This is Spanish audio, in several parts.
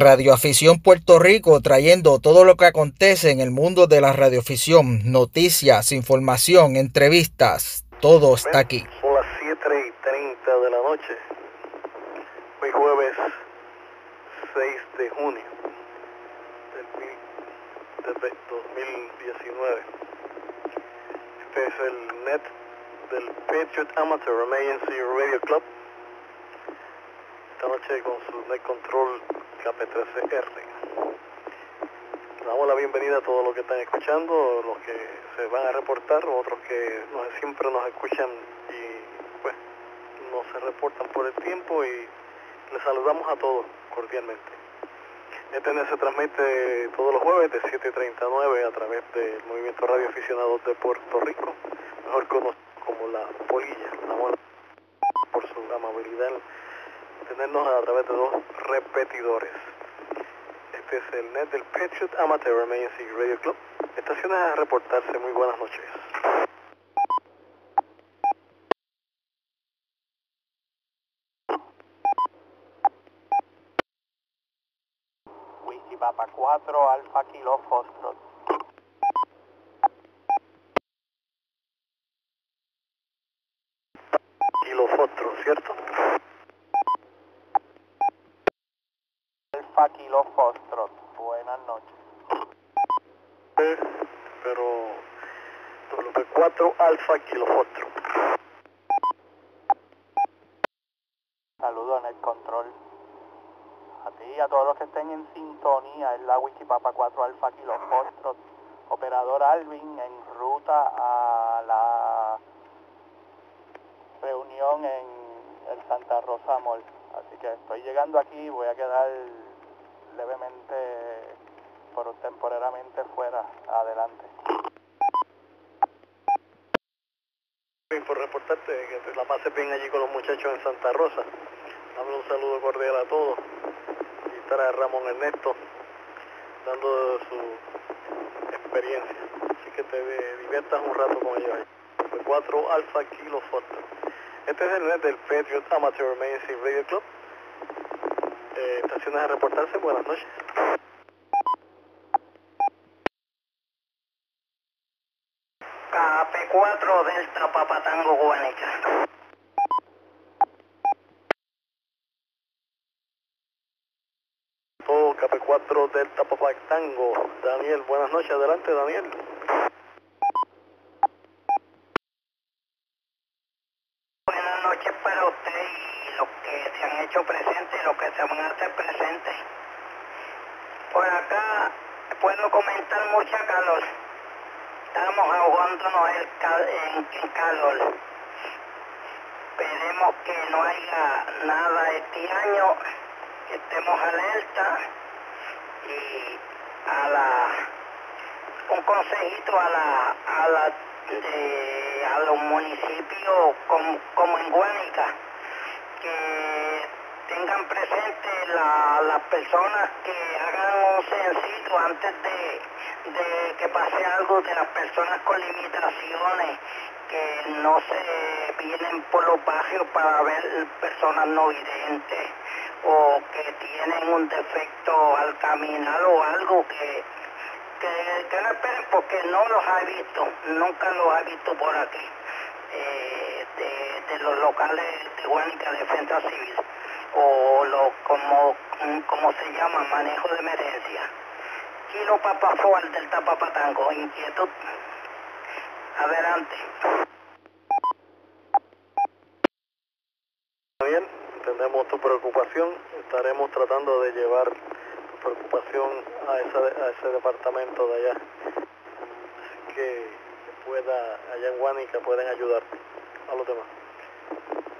Radioafición Puerto Rico, trayendo todo lo que acontece en el mundo de la radioafición, noticias, información, entrevistas, todo está aquí. Son las 7:30 de la noche, hoy jueves 6 de junio del 2019. Este es el net del Patriot Amateur Emergency Radio Club. Esta noche con su net control KP13R. Le damos la bienvenida a todos los que están escuchando, los que se van a reportar, otros que siempre nos escuchan y pues no se reportan por el tiempo, y les saludamos a todos cordialmente. Este NET se transmite todos los jueves de 7:39 a través del Movimiento Radio Aficionados de Puerto Rico, mejor conocido como La Polilla. Por su amabilidad tenernos a través de dos repetidores. Este es el net del Patriot Amateur Emergency Radio Club. Estaciones a reportarse. Muy buenas noches. Whisky Papa 4, Alfa Kilo Foxtrot. Kilo Foxtrot, ¿cierto? Alfa Kilo Foxtrot, buenas noches. Pero WP4 Alfa Kilo Foxtrot. Saludos en el control. A ti y a todos los que estén en sintonía, es la Whisky Papa 4 Alfa Kilo Foxtrot, operador Alvin, en ruta a la reunión en el Santa Rosa Mall. Así que estoy llegando aquí, voy a quedar levemente, por temporalmente fuera. Adelante. Y por reportarte, que te la pases bien allí con los muchachos en Santa Rosa. Dame un saludo cordial a todos. Y estará Ramón Ernesto dando su experiencia. Así que te diviertas un rato con ellos. 4 Alfa Kilo Foster. Este es el net del Patriot Amateur Emergency Radio Club. Estaciones a reportarse, buenas noches. KP4 Delta Papatango Guanica. Todo KP4 Delta Papatango. Daniel, buenas noches, adelante Daniel. Para usted y los que se han hecho presentes y los que se van a hacer presentes. Por acá puedo comentar mucha calor. Estamos ahogándonos en calor. Esperemos que no haya nada este año, que estemos alerta. Y un consejito a los municipios como en Guánica, que tengan presente las personas, que hagan un censito antes de que pase algo, de las personas con limitaciones que no se vienen por los barrios para ver personas no videntes, o que tienen un defecto al caminar o algo, que no esperen, porque no los ha visto, nunca los ha visto por aquí, de los locales de Guánica, Defensa Civil, o como se llama, manejo de emergencia. Kilo Papa Foal del Tapapatango, inquietud. Adelante. Bien, entendemos tu preocupación, estaremos tratando de llevar preocupación a ese departamento de allá, así que allá en Guánica pueden ayudar a los demás.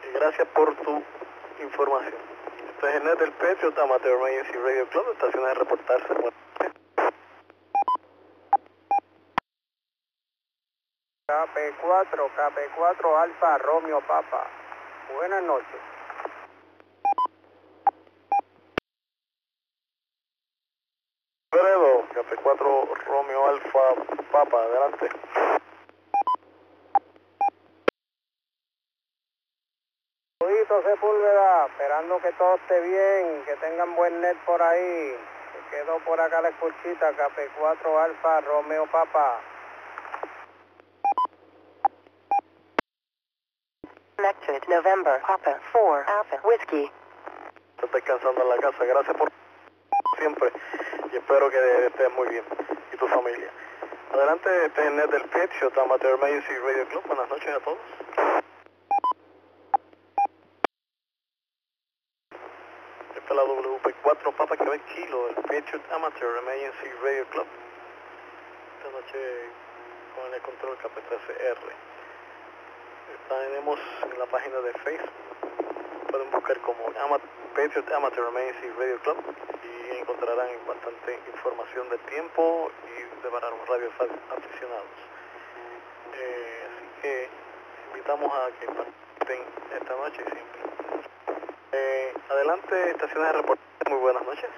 Y gracias por tu información. Este es el net del Patriot Amateur Emergency Radio Club, estaciones de reportarse. KP4 Alfa Romeo Papa, buenas noches. KP4 Romeo Alfa Papa, adelante. Soy Carlito Sepúlveda, esperando que todo esté bien, que tengan buen net por ahí. Se quedó por acá la escuchita, KP4 Alfa Romeo Papa. Connected November Papa 4 Alpha Whiskey. Estoy descansando en la casa, gracias por siempre y espero que estés muy bien y tu familia. Adelante, este es Ned del Pit Shot Amateur Music Radio Club. Buenas noches a todos. Esta es la WP4 Papa Quebec Kilo del Pit Shot Amateur Music Radio Club. Esta noche con el control KP3R. Tenemos en la página de Facebook, pueden buscar como Pit Shot Amateur Music Radio Club y encontrarán bastante información del tiempo y de para los radios aficionados. Así que invitamos a que participen esta noche siempre. Adelante, estaciones de reporte, muy buenas noches.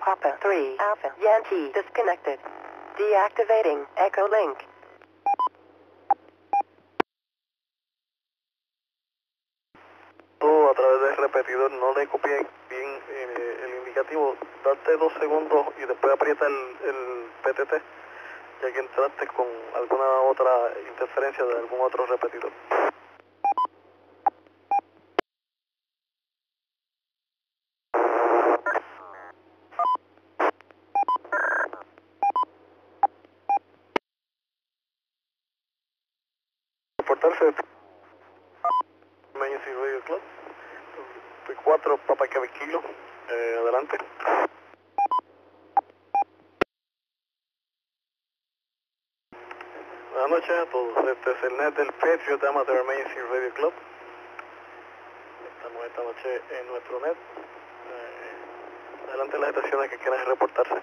Papa 3 Alpha Yankee disconnected. Deactivating Echo Link. A través del repetidor, no le copié bien el indicativo. Date 2 segundos y después aprieta el PTT, ya que entraste con alguna otra interferencia de algún otro repetidor. Reportarse Mañez y Radio Club P4 Papa Quebec Kilo, adelante. Buenas noches a todos, este es el net del Patriot Amateur Mañez y Radio Club. Estamos esta noche en nuestro net. Adelante las estaciones que quieran reportarse.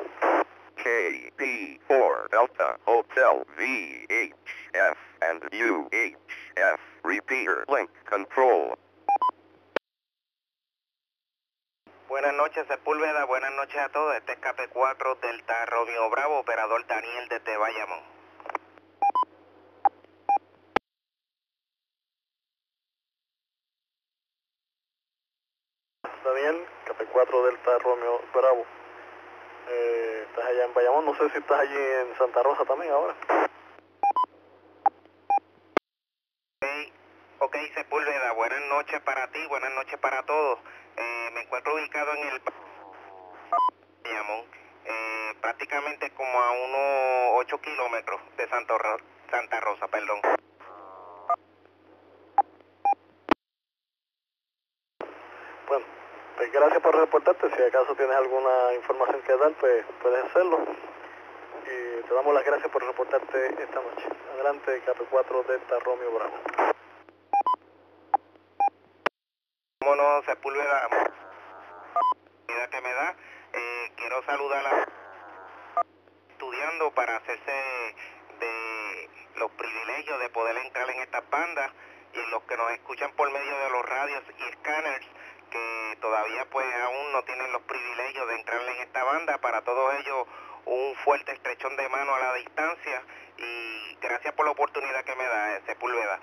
KP4 Delta Hotel VHF and UHF repeater link control. Buenas noches Sepúlveda, buenas noches a todos. Este es KP4 Delta Romeo Bravo, operador Daniel desde Bayamón. Daniel, KP4 Delta Romeo Bravo. Estás allá en Bayamón, no sé si estás allí en Santa Rosa también ahora. Ok, Sepúlveda, buenas noches para ti, buenas noches para todos. Me encuentro ubicado en el Bayamón, prácticamente como a unos 8 kilómetros de Santa Rosa, perdón. Bueno. Pues gracias por reportarte, si acaso tienes alguna información que dar, pues puedes hacerlo. Y te damos las gracias por reportarte esta noche. Adelante, KP4 Delta Romeo Bravo. Vámonos, Sepúlveda, la que me da, quiero saludar a estudiando para hacerse de los privilegios de poder entrar en estas bandas y los que nos escuchan por medio de los radios y escáneres, que todavía pues aún no tienen los privilegios de entrarle en esta banda. Para todos ellos un fuerte estrechón de mano a la distancia y gracias por la oportunidad que me da Sepúlveda.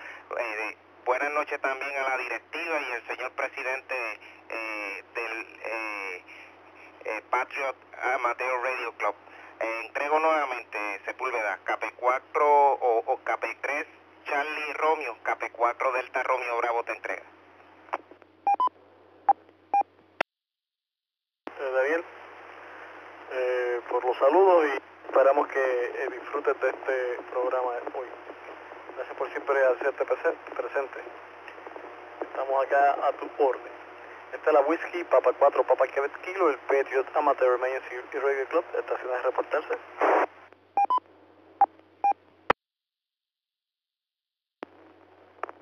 Buenas noches también a la directiva y al señor presidente del Patriot Amateur Radio Club. Entrego nuevamente Sepúlveda, KP4 o KP3 Charlie Romeo, KP4 Delta Romeo Bravo te entrega. Daniel, por los saludos y esperamos que disfrutes de este programa hoy. Gracias por siempre hacerte presente. Estamos acá a tu orden. Esta es la Whiskey, Papa 4, Papa Quebec Kilo, el Patriot Amateur Emergency y Radio Club. Estaciones de reportarse.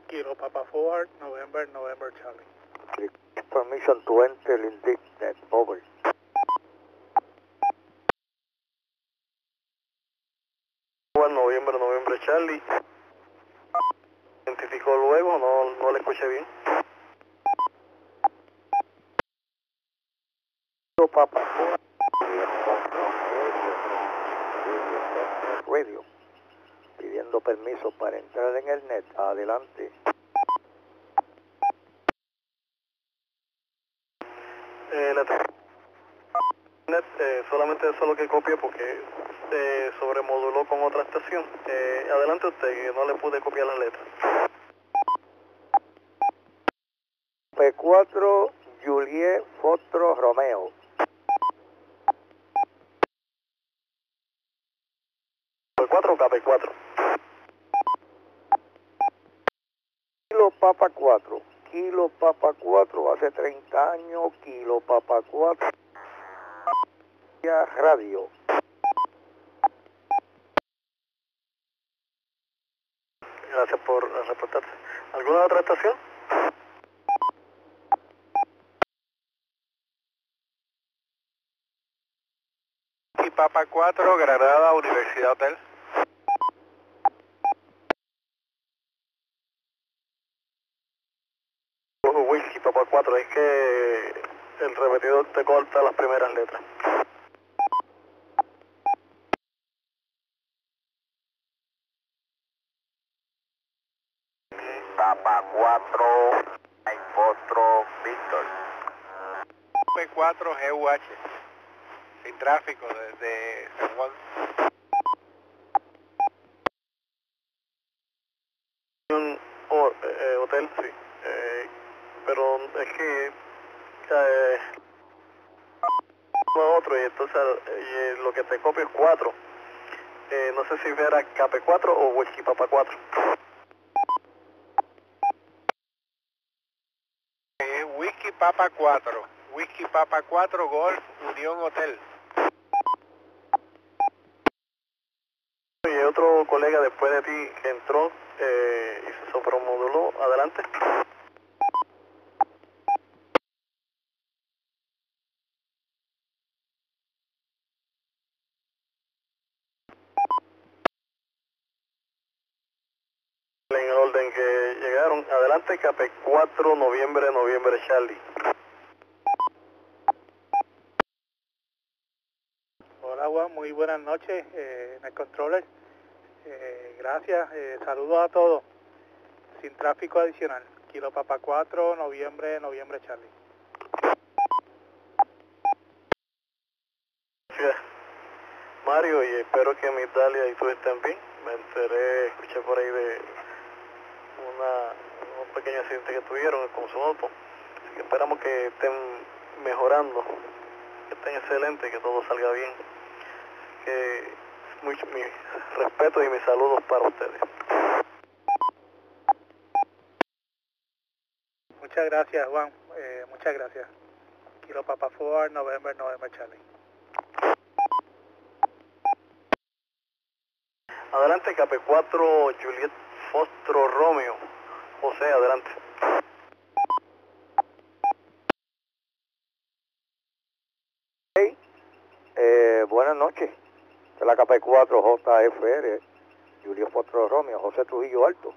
Kilo, Papa Forward, November, Charlie. Click permission to enter in this net, over. November, Charlie. Identificó luego, no le escuché bien. Papa, Radio, pidiendo permiso para entrar en el net. Adelante. Solamente eso es lo que copié porque sobremoduló con otra estación. Adelante usted, que no le pude copiar la letra. P4, Juliet, Fotro, Romeo. P4 o KP4. Kilo Papa 4. Kilo Papa 4, hace 30 años, Kilo Papa 4. Radio. Gracias por reportarse. ¿Alguna otra estación? Y Papa 4, Granada, Universidad Hotel. Whisky Papa 4, es que el repetidor te corta las primeras letras. Papa 4, Potro, Víctor. P4, GUH. Sin tráfico desde San Juan. Hotel, sí. Pero es que... no otro, y entonces lo que te copio es 4. No sé si era KP4 o Whisky Papa 4. Papa 4, Whisky Papa 4, Golf, Unión Hotel. Y otro colega después de ti que entró y se sobremoduló. Adelante. En orden que llegaron. Adelante, KP4, Noviembre, Noviembre, Charlie. Hola Juan, muy buenas noches en el controller. Gracias, saludos a todos. Sin tráfico adicional. Kilo Papa 4, Noviembre, Noviembre, Charlie. Gracias. Mario, y espero que en Italia y tú estén bien. Me enteré, escuché por ahí de... un pequeño accidente que tuvieron con su auto, así que esperamos que estén mejorando, que estén excelentes, que todo salga bien, así que mis respetos y mis saludos para ustedes. Muchas gracias Juan, muchas gracias. Kilo Papa 4, November, November Charlie. Adelante KP4, Juliet Fostro Romeo, José, adelante. Hey, buenas noches, de la KP4 JFR, Julio Fostro Romeo, José Trujillo Alto,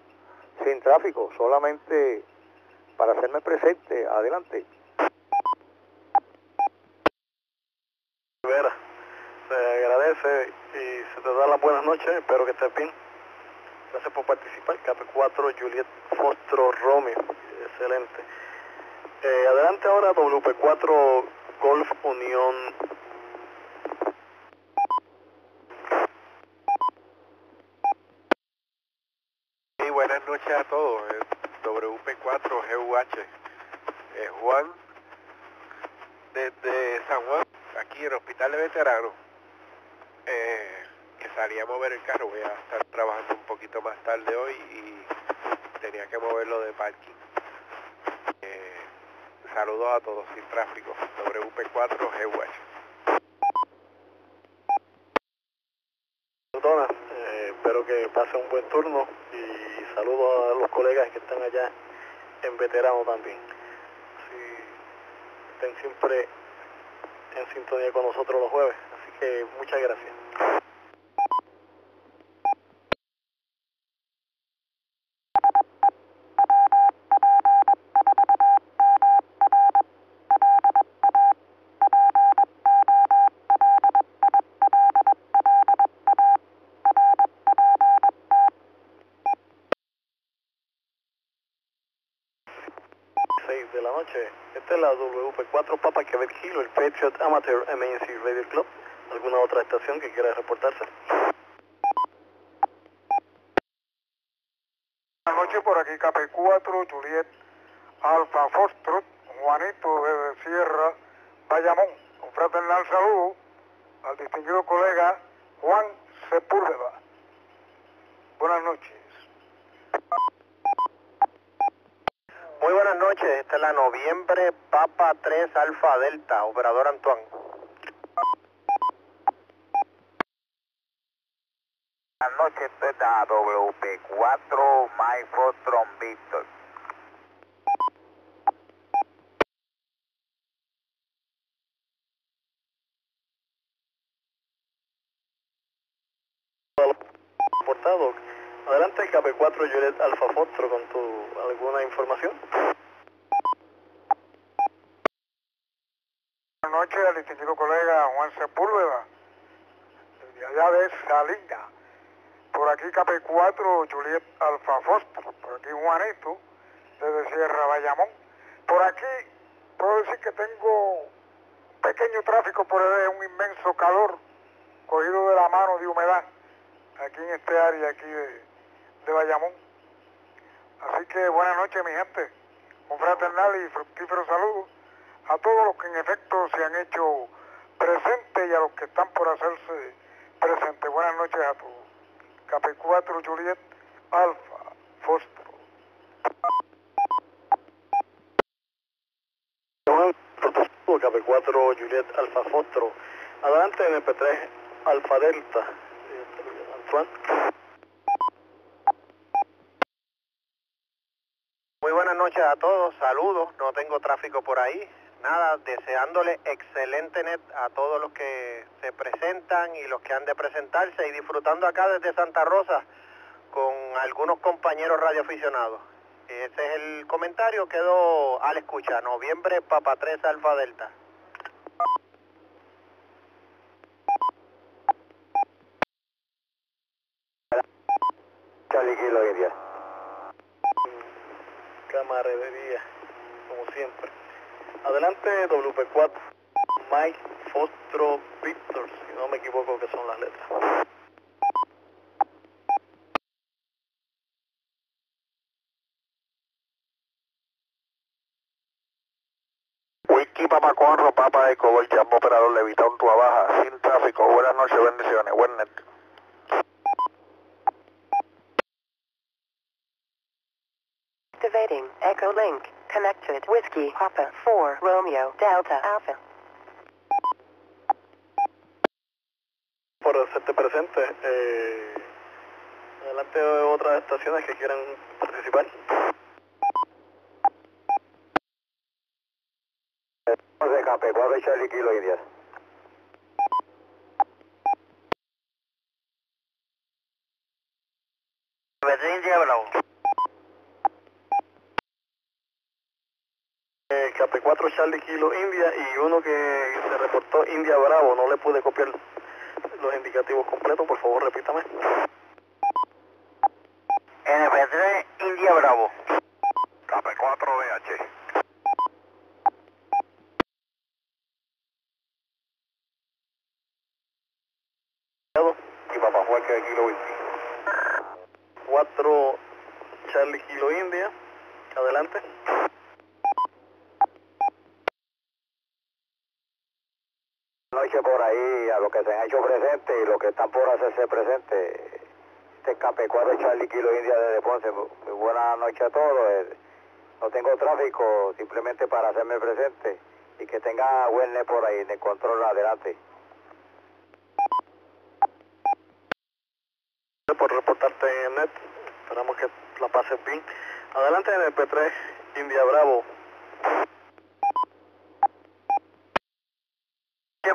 sin tráfico, solamente para hacerme presente, adelante. Rivera, se agradece y se te da las buenas noches, espero que estés bien. Gracias por participar, KP4, Juliet Fostro Romeo, excelente. Adelante ahora, WP4, Golf Unión. Sí, buenas noches a todos, WP4, GUH, Juan, desde San Juan, aquí en el Hospital de Veteranos. Que salía a mover el carro, voy a estar trabajando un poquito más tarde hoy y tenía que moverlo de parking. Saludos a todos, sin tráfico, WP4, GW. Dona, espero que pase un buen turno y saludos a los colegas que están allá en Veterano también. Sí, estén siempre en sintonía con nosotros los jueves, así que muchas gracias. 6 de la noche. Esta es la WP4 Papa Quebec Kilo, el Patriot Amateur Emergency Radio Club. ¿Alguna otra estación que quiera reportarse? Buenas noches, por aquí KP4, Juliet, Alfa Foxtrot, Juanito desde Sierra, Bayamón. Un fraternal saludo al distinguido colega Juan Sepúlveda. Buenas noches. Muy buenas noches, esta es la Noviembre Papa 3 Alfa Delta, operador Antoine. Buenas noches, esta es la WP4 Mike Foxtrot Victor. Portado. Adelante, KP4 Juliet Alfa Foxtrot, con tu alguna información. Buenas noches al distinguido colega Juan Sepúlveda, desde allá de Salinas. Por aquí KP4 Juliet Alfa Foxtrot, por aquí Juanito desde Sierra Bayamón. Por aquí puedo decir que tengo pequeño tráfico por un inmenso calor cogido de la mano de humedad aquí en este área aquí de Bayamón. Así que buenas noches, mi gente, un fraternal y fructífero saludo a todos los que en efecto se han hecho presentes y a los que están por hacerse presentes. Buenas noches a todos. KP4 Juliet Alfa Foxtrot. KP4 Juliet Alfa Foxtrot, adelante en MP3 Alfa Delta. Muy buenas noches a todos, saludos, no tengo tráfico por ahí, nada, deseándole excelente net a todos los que se presentan y los que han de presentarse, y disfrutando acá desde Santa Rosa con algunos compañeros radioaficionados. Ese es el comentario, quedó a la escucha. Noviembre Papa 3 Alfa Delta. Camaradería, como siempre. Adelante WP4 Mike Foxtrot Victor, si no me equivoco que son las letras. Whisky Papa Corro, Papa de Cobol, Jambo, operador Levitón, Tua Baja, sin tráfico. Buenas noches, bendiciones, buen net. Activating Echo Link, connected Whiskey Papa 4 Romeo Delta Alpha. Por hacerte presente, adelante de otras estaciones que quieran participar. De Cape, voy a ver Charlie Kilo y 10. Berlín Diablo. KP4 Charlie Kilo India, y uno que se reportó India Bravo, no le pude copiar los indicativos completos, por favor repítame. NP3 India Bravo. KP4 BH. Y Papá Fuerte Kilo 20. 4 Charlie Kilo India, adelante. Noche por ahí a los que se han hecho presentes y los que están por hacerse presentes. Este es KP4 Charlie Kilo India desde Ponce. Muy buenas noches a todos. No tengo tráfico, simplemente para hacerme presente y que tenga buen net por ahí. De control adelante. Por reportarte en net, esperamos que la pases bien. Adelante en el P3 India Bravo.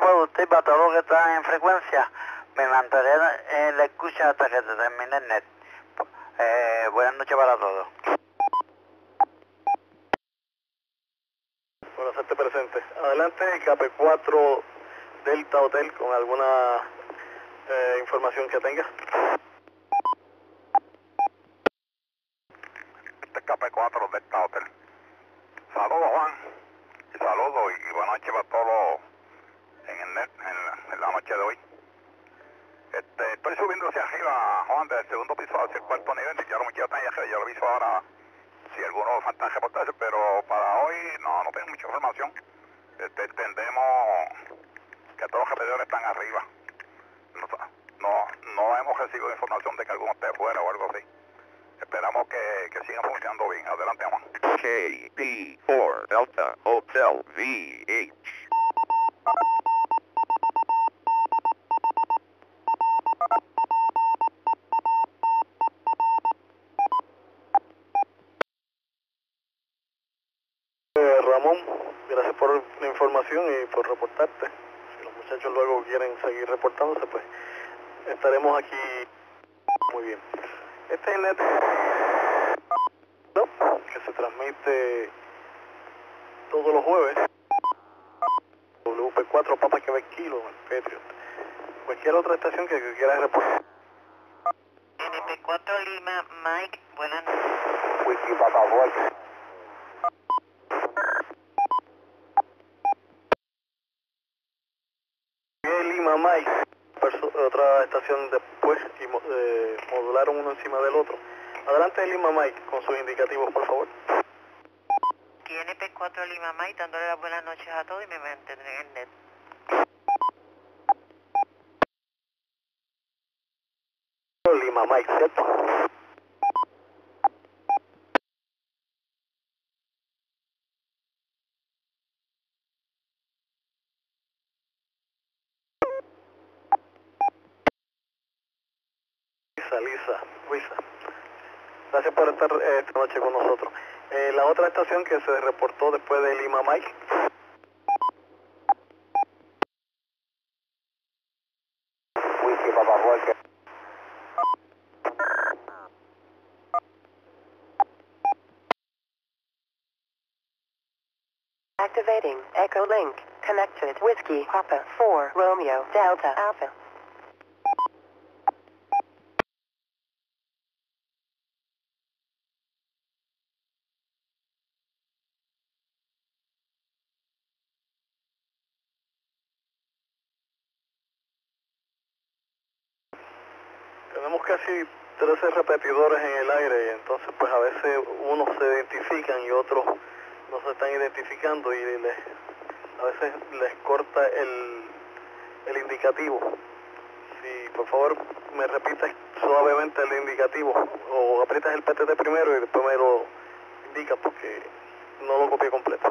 Usted, batallón que está en frecuencia, me mantendré en la escucha hasta que se termine el net. Buenas noches para todos. Por hacerte presente. Adelante, KP4 Delta Hotel, con alguna información que tenga. Este es KP4 Delta Hotel. Salud. Saludos, Juan. Y saludos y buenas noches para todos en la noche de hoy. Estoy subiendo hacia arriba, Juan, del segundo piso hacia el cuarto nivel. Ya lo muchachos están allá arriba, ya lo aviso ahora si algunos faltan reportarse, pero para hoy no tengo mucha información. Entendemos que todos los repetidores están arriba. No hemos recibido información de que alguno esté fuera o algo así. Esperamos que siga funcionando bien. Adelante, Juan. KP4 Delta Hotel VH. Ramón, gracias por la información y por reportarte. Si los muchachos luego quieren seguir reportándose, pues estaremos aquí. Muy bien. Este es el net que se transmite todos los jueves. WP4 Papa Quebec Kilo, el Patriot. Cualquier otra estación que quieras reportar. NP4 Lima, Mike, buenas noches. Wiki Papa Wolf. Lima, Mike, otra estación después y modularon uno encima del otro. Adelante Lima Mike con sus indicativos, por favor. NP4 Lima Mike, dándole las buenas noches a todos y me mantendré en net. Lima Mike, ¿cierto? Luisa. Gracias por estar esta noche con nosotros. La otra estación que se reportó después de Lima Mike. Wiki Papa Walker. Activating Echo Link. Connected Whiskey Papa 4 Romeo Delta Alpha. Tenemos casi 13 repetidores en el aire y entonces pues a veces unos se identifican y otros no se están identificando y a veces les corta el indicativo. Si por favor me repites suavemente el indicativo o aprietas el PTT primero y después me lo indicas porque no lo copié completo.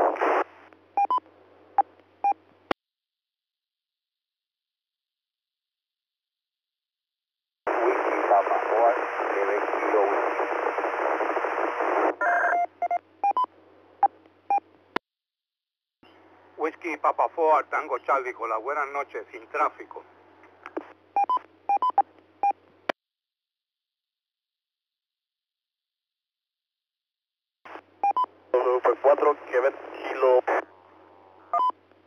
Whisky Papa 4 Tango Charlie con las buenas noches, sin tráfico. WP4 Quebec Kilo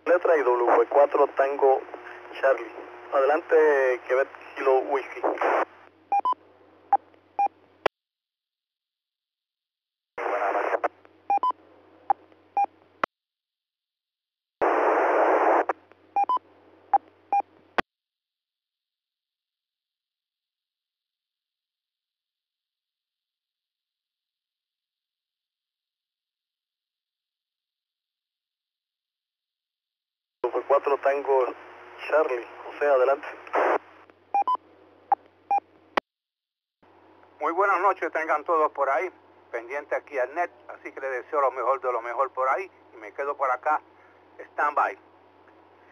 Letra y WP4 Tango Charlie. Adelante Quebec Kilo Whisky. WP4 Tango Charlie, José, adelante. Muy buenas noches, tengan todos por ahí, pendiente aquí al net, así que les deseo lo mejor de lo mejor por ahí, y me quedo por acá, stand by,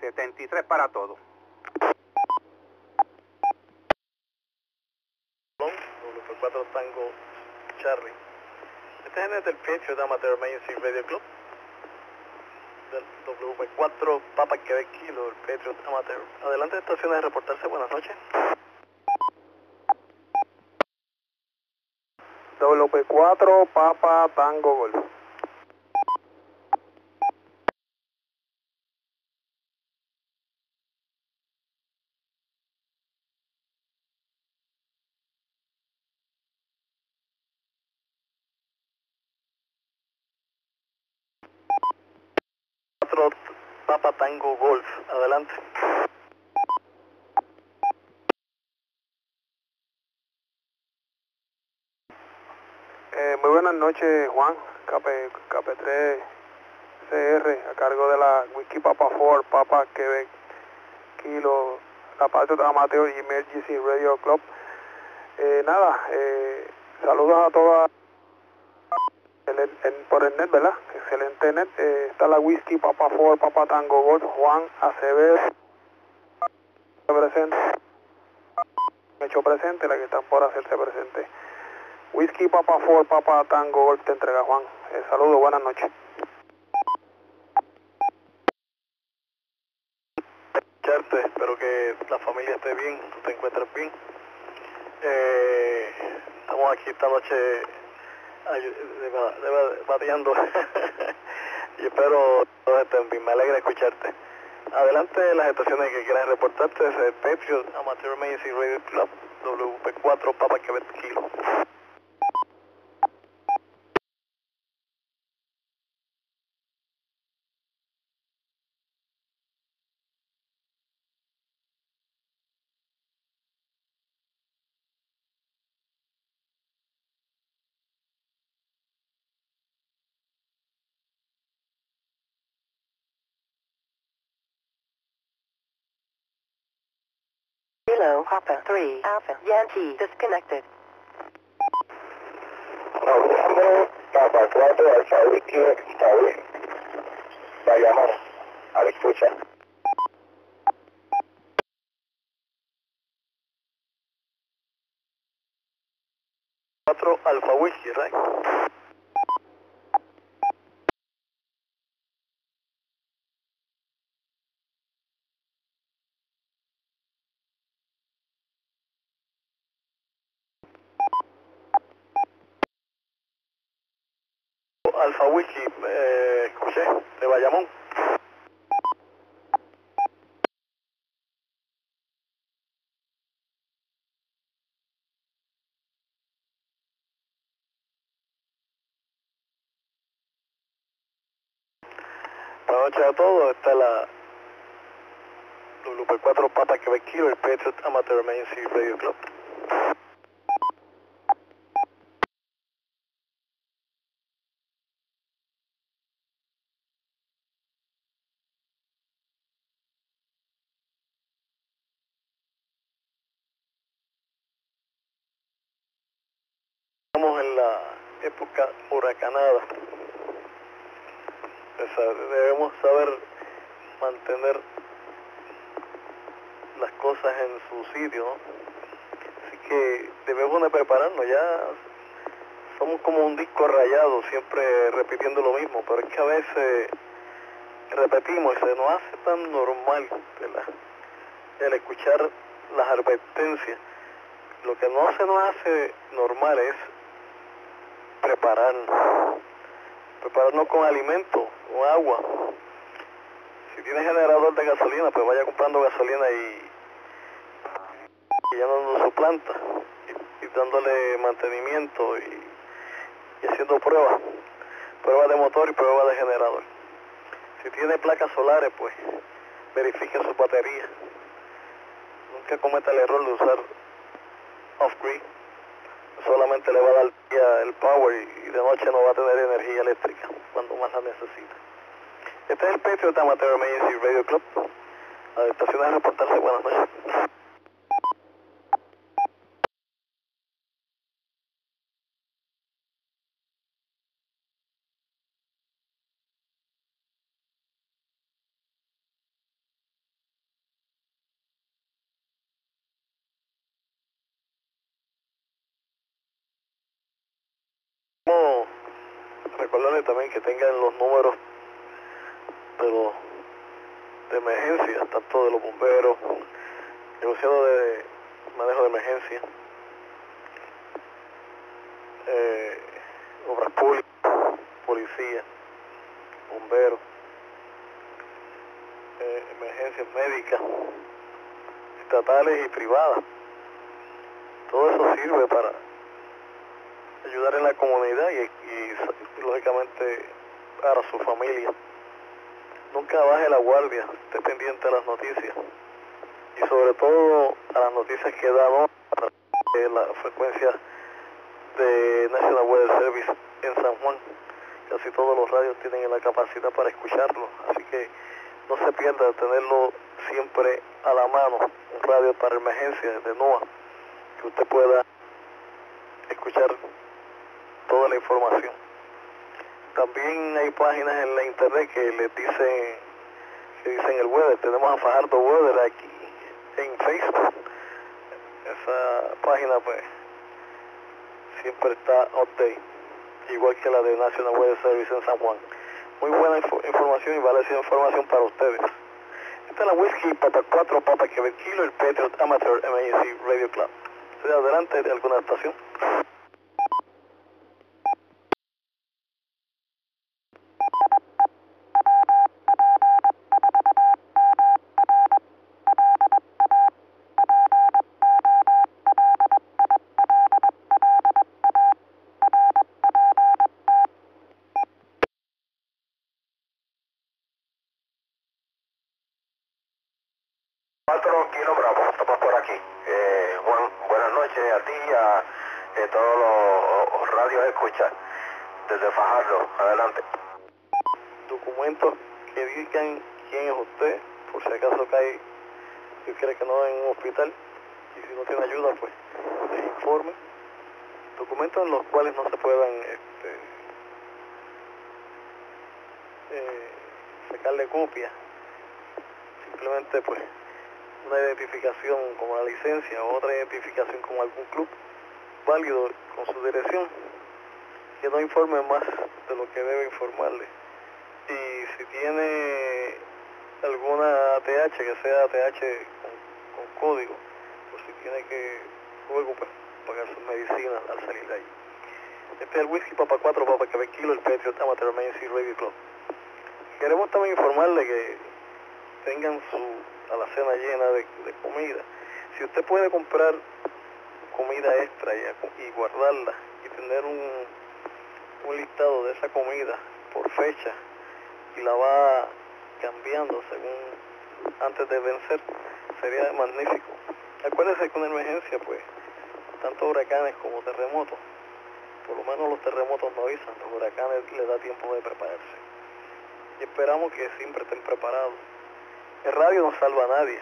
73 para todos. WP4 Tango Charlie. Este es el net del Patriot Amateur Emergency Radio Club. WP4 Papa Quebec Kilo, el Patriot Amateur. Adelante, estaciones de reportarse, buenas noches. WP4 Papa Tango Golf. Papa Tango Golf. Adelante. Muy buenas noches, Juan. KP3CR, a cargo de la Whisky Papa 4, Papa Quebec, Kilo, la Patriot Amateur Emergency Radio Club. Saludos a todas por el net, ¿verdad? Excelente net. Está la Whisky Papa 4, Papa Tango Gold, Juan Acevedo. Hecho presente, la que están por hacerse presente. Whisky Papa 4, Papa Tango Gold te entrega, Juan. Saludos, buenas noches. Espero que la familia esté bien, tú te encuentres bien. Estamos aquí esta noche bateando y espero todos estén bien, me alegra escucharte. Adelante las estaciones que quieran reportarte, es el Patriot Amateur Emergency Radio Club, WP4 Papa Quebec Kilo. Papa 3 Alpha Yankee disconnected. Papa 4 Alpha Yankee está bien. Vayamos a la escucha. Papa 4 Alpha Wiki, right? Alfa Wiki, escuché, de Bayamón. Buenas noches a todos, está es la WP4 Papa Quebec Kilo, el Patriot Amateur Emergency Radio Club. Época huracanada. Debemos saber mantener las cosas en su sitio, ¿no? Así que debemos de prepararnos. Ya somos como un disco rayado, siempre repitiendo lo mismo, pero es que a veces repetimos y se nos hace tan normal el escuchar las advertencias. Lo que no se nos hace normal es prepararnos con alimento, con agua. Si tienes generador de gasolina, pues vaya comprando gasolina y llenando su planta y dándole mantenimiento y haciendo pruebas de motor y pruebas de generador. Si tiene placas solares, pues verifique su batería. Nunca cometa el error de usar off-grid. Solamente le va a dar el power y de noche no va a tener energía eléctrica cuando más la necesita. Este es el Patriot Amateur Emergency Radio Club. A estaciones a reportarse, buenas noches. Recordarle también que tengan los números de emergencia, tanto de los bomberos, negociado de manejo de emergencia, obras públicas, policía, bomberos, emergencias médicas, estatales y privadas. Todo eso sirve para ayudar en la comunidad y lógicamente para su familia. nunca baje la guardia, esté pendiente a las noticias y sobre todo a las noticias que da la frecuencia de National Weather Service en San Juan. Casi todos los radios tienen la capacidad para escucharlo, así que no se pierda tenerlo siempre a la mano, un radio para emergencias de NOAA, que usted pueda escuchar toda la información. También hay páginas en la internet que les dicen, el weather. Tenemos a Fajardo Weather aquí en Facebook. Esa página pues siempre está update, igual que la de National Weather Service en San Juan. Muy buena información y valiosa información para ustedes. Esta es la Whisky Papa 4 Papa Quebec Kilo, el Patriot Amateur MAC Radio Club. Estoy adelante de alguna estación. A ti y a todos los radios escuchas desde Fajardo, adelante. Documentos que digan quién es usted, por si acaso cae, si cree que no, en un hospital, y si no tiene ayuda, pues les informe. Documentos en los cuales no se puedan sacarle copia, simplemente pues una identificación como la licencia o otra identificación como algún club válido con su dirección, que no informe más de lo que debe informarle. Y si tiene alguna ATH, que sea ATH con código, o si tiene que luego pues pagar sus medicinas al salir de ahí. Este es el Whisky Papa 4 Papa Quebec Kilo, el Patriot Amateur Emergency Radio Club. Queremos también informarle que tengan su a la cena llena de comida. Si usted puede comprar comida extra y guardarla y tener un listado de esa comida por fecha y la va cambiando según antes de vencer, sería magnífico. Acuérdese que una emergencia, pues, tanto huracanes como terremotos, por lo menos los terremotos no avisan, los huracanes le da tiempo de prepararse. Y esperamos que siempre estén preparados. El radio no salva a nadie.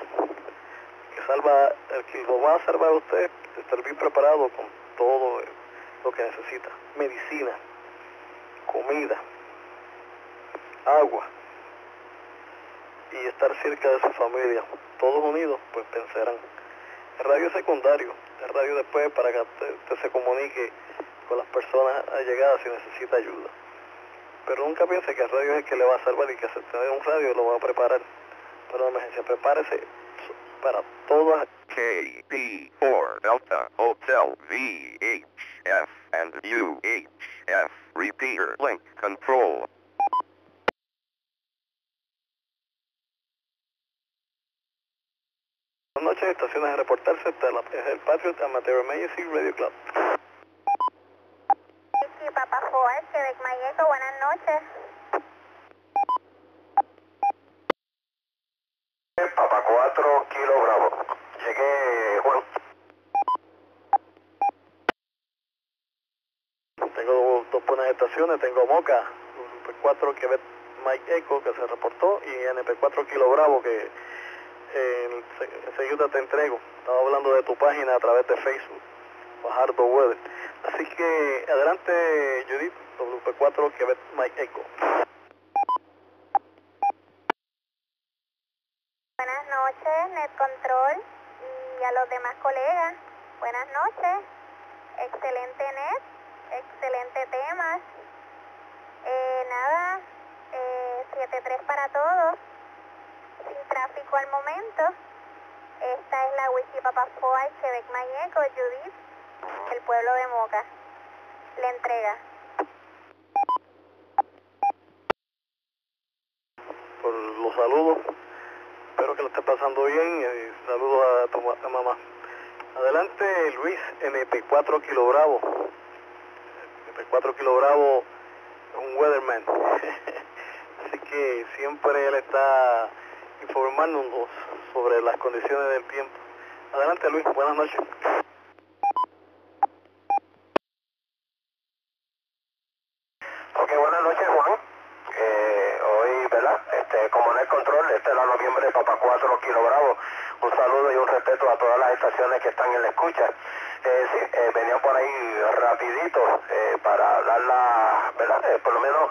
El que lo va a salvar a usted es estar bien preparado con todo lo que necesita. Medicina, comida, agua y estar cerca de su familia. Todos unidos pues vencerán. El radio es secundario. El radio después para que usted se comunique con las personas allegadas si necesita ayuda. Pero nunca piense que el radio es el que le va a salvar y que tener un radio lo va a preparar. Para la emergencia, prepárese para todas. KP4 Delta Hotel VHF and UHF Repeater Link Control. Buenas noches, estaciones a reportarse. Es el Patriot Amateur Emergency Radio Club. KP Papa 4, Quebec Mayeco, buenas noches. Papa 4 Kilo Bravo. Llegué, Juan. Tengo dos buenas estaciones, tengo Moca, NP4 Quebec Mike Echo que se reportó y NP4 Kilo Bravo que enseguida te entrego. Estaba hablando de tu página a través de Facebook, Fajardo Weather. Así que adelante Judith, NP4 Quebec Mike Echo. Net Control y a los demás colegas, buenas noches, excelente net, excelente temas, nada, 7-3 para todos, sin tráfico al momento. Esta es la Whisky Papa 4 Quebec Mayeco, Judith, el pueblo de Moca, le entrega. Por los saludos. Espero que lo esté pasando bien y saludos a tu mamá. Adelante Luis, NP4 Kilo Bravo. NP4 Kilo Bravo es un weatherman. Así que siempre él está informándonos sobre las condiciones del tiempo. Adelante, Luis, buenas noches. Ok, buenas noches, Juan. Hoy, ¿verdad? Como en el control, la noviembre de Papa 4, los Kilo Bravo. Un saludo y un respeto a todas las estaciones que están en la escucha. Venían por ahí rapidito para hablar la verdad, por lo menos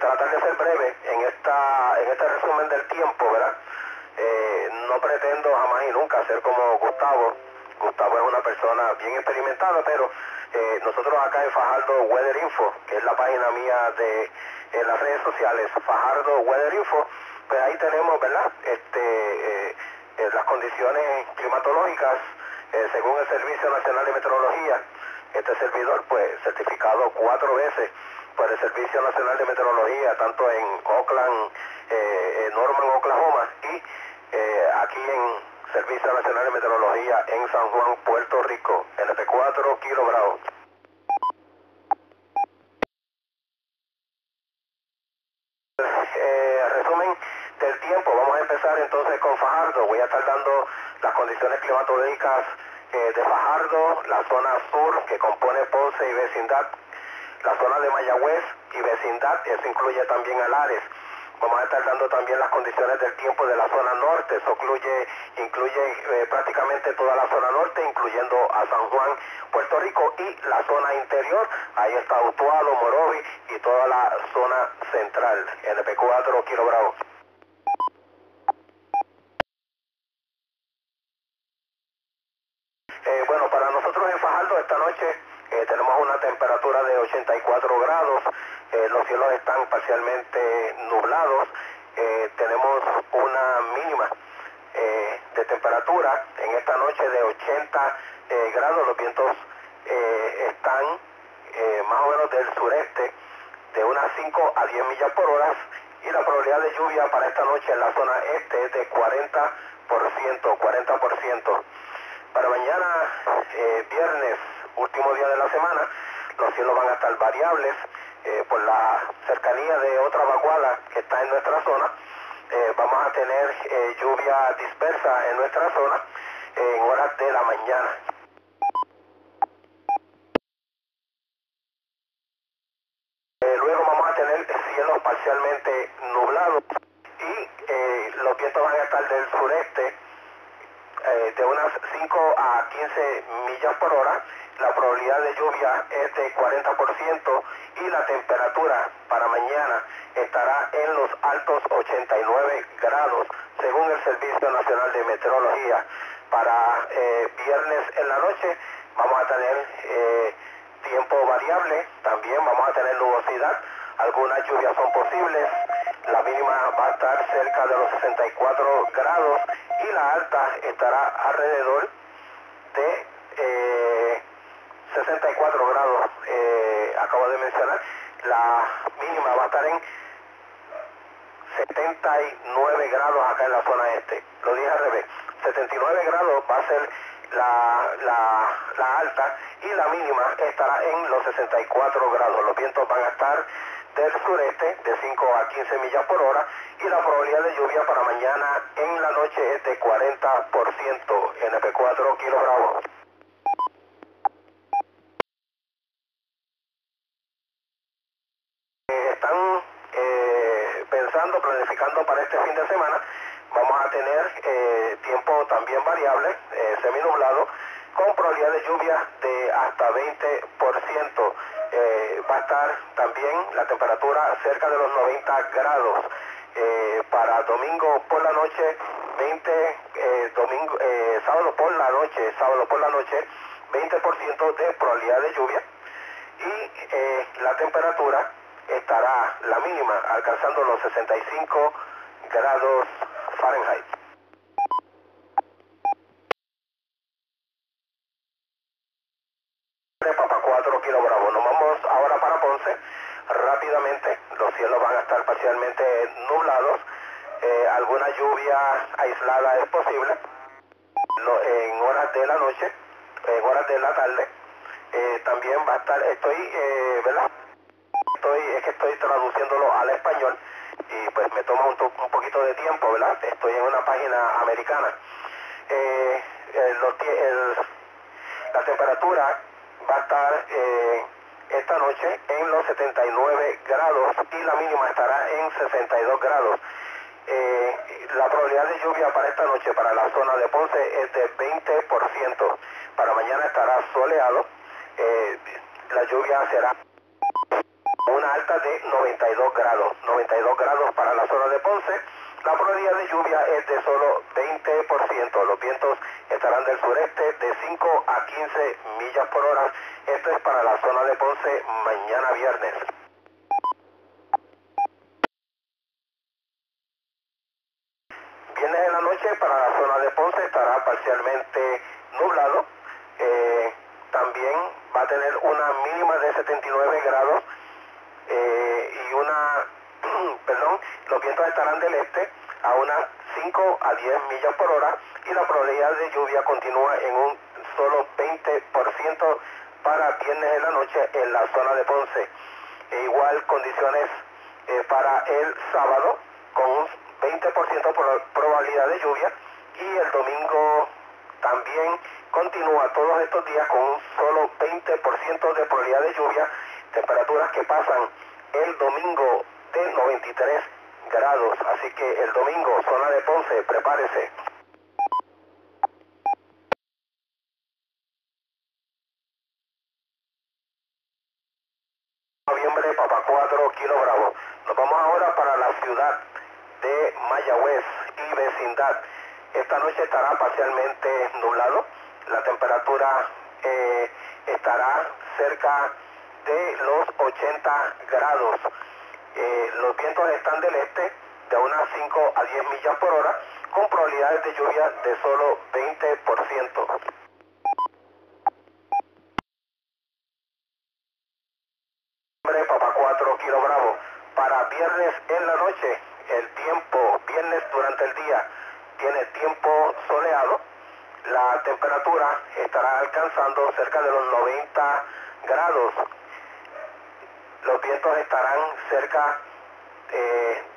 tratar de ser breve en este resumen del tiempo, ¿verdad? No pretendo jamás y nunca ser como Gustavo. Gustavo es una persona bien experimentada, pero nosotros acá en Fajardo Weather Info, que es la página mía de las redes sociales, Fajardo Weather Info, pues ahí tenemos, ¿verdad? Las condiciones climatológicas según el Servicio Nacional de Meteorología. Este servidor, pues, certificado 4 veces por el Servicio Nacional de Meteorología, tanto en Oakland, Norman, Oklahoma, y aquí en Servicio Nacional de Meteorología en San Juan, Puerto Rico, NP4 Kilo Bravo. Resumen del tiempo, vamos a empezar entonces con Fajardo. Voy a estar dando las condiciones climatológicas de Fajardo, la zona sur que compone Ponce y vecindad, la zona de Mayagüez y vecindad, eso incluye también a Lares. Vamos a estar dando también las condiciones del tiempo de la zona norte, eso incluye prácticamente toda la zona norte, incluyendo a San Juan, Puerto Rico, y la zona interior, ahí está Utuado, Morovis y toda la zona central, NP4 Kilo Bravo. Bueno, para nosotros en Fajardo esta noche tenemos una temperatura de 84 grados, los cielos están parcialmente nublados, tenemos una mínima de temperatura en esta noche de 80 grados, los vientos están más o menos del sureste de unas 5 a 10 millas por hora y la probabilidad de lluvia para esta noche en la zona este es de 40%. Para mañana, viernes, último día de la semana, los cielos van a estar variables por la cercanía de otra vaguada que está en nuestra zona. Vamos a tener lluvia dispersa en nuestra zona en horas de la mañana. Luego vamos a tener cielos parcialmente nublados y los vientos van a estar del sureste de unas 5 a 15 millas por hora, la probabilidad de lluvia es de 40% y la temperatura para mañana estará en los altos 89 grados según el Servicio Nacional de Meteorología. Para viernes en la noche vamos a tener tiempo variable, también vamos a tener nubosidad, algunas lluvias son posibles, la mínima va a estar cerca de los 64 grados y la alta estará alrededor de 64 grados, acabo de mencionar, la mínima va a estar en 79 grados acá en la zona este, lo dije al revés, 79 grados va a ser la alta y la mínima estará en los 64 grados, los vientos van a estar del sureste de 5 a 15 millas por hora y la probabilidad de lluvia para mañana en la noche es de 40%, NP4 Kilo Bravo. Están pensando, planificando para este fin de semana, vamos a tener tiempo también variable, seminublado, con probabilidad de lluvia de hasta 20%. Va a estar también la temperatura cerca de los 90 grados. Para domingo por la noche, sábado por la noche, 20% de probabilidad de lluvia. Y la temperatura estará la mínima, alcanzando los 65 grados Fahrenheit. Papa 4 Kilo Bravo. Nos vamos ahora para Ponce. Rápidamente, los cielos van a estar parcialmente nublados. Alguna lluvia aislada es posible en horas de la noche, en horas de la tarde. También va a estar, es que estoy traduciéndolo al español. y pues me toma un poquito de tiempo, ¿verdad? Estoy en una página americana. La temperatura va a estar esta noche en los 79 grados y la mínima estará en 62 grados. La probabilidad de lluvia para esta noche para la zona de Ponce es de 20%. Para mañana estará soleado. La lluvia será una alta de 92 grados. 92 grados para la zona de Ponce. La probabilidad de lluvia es de solo 20%. Los vientos estarán del sureste de 5 a 15 millas por hora. Esto es para la zona de Ponce mañana viernes. Viernes en la noche para la zona de Ponce estará parcialmente nublado. También va a tener una mínima de 79 grados y una... perdón, los vientos estarán del este a unas 5 a 10 millas por hora y la probabilidad de lluvia continúa en un solo 20% para viernes en la noche en la zona de Ponce. E igual condiciones para el sábado con un 20% por probabilidad de lluvia y el domingo también continúa todos estos días con un solo 20% de probabilidad de lluvia, temperaturas que pasan el domingo de 93 grados, así que el domingo, zona de Ponce, prepárese. Noviembre, Papa 4, Kilo Bravo. Nos vamos ahora para la ciudad de Mayagüez y vecindad. Esta noche estará parcialmente nublado, la temperatura estará cerca de los 80 grados. Los vientos están del este de unas 5 a 10 millas por hora con probabilidades de lluvia de solo 20%. Papa 4 Kilo Bravo. Para viernes en la noche, el tiempo, viernes durante el día, tiene tiempo soleado. La temperatura estará alcanzando cerca de los 90 grados. Los vientos estarán cerca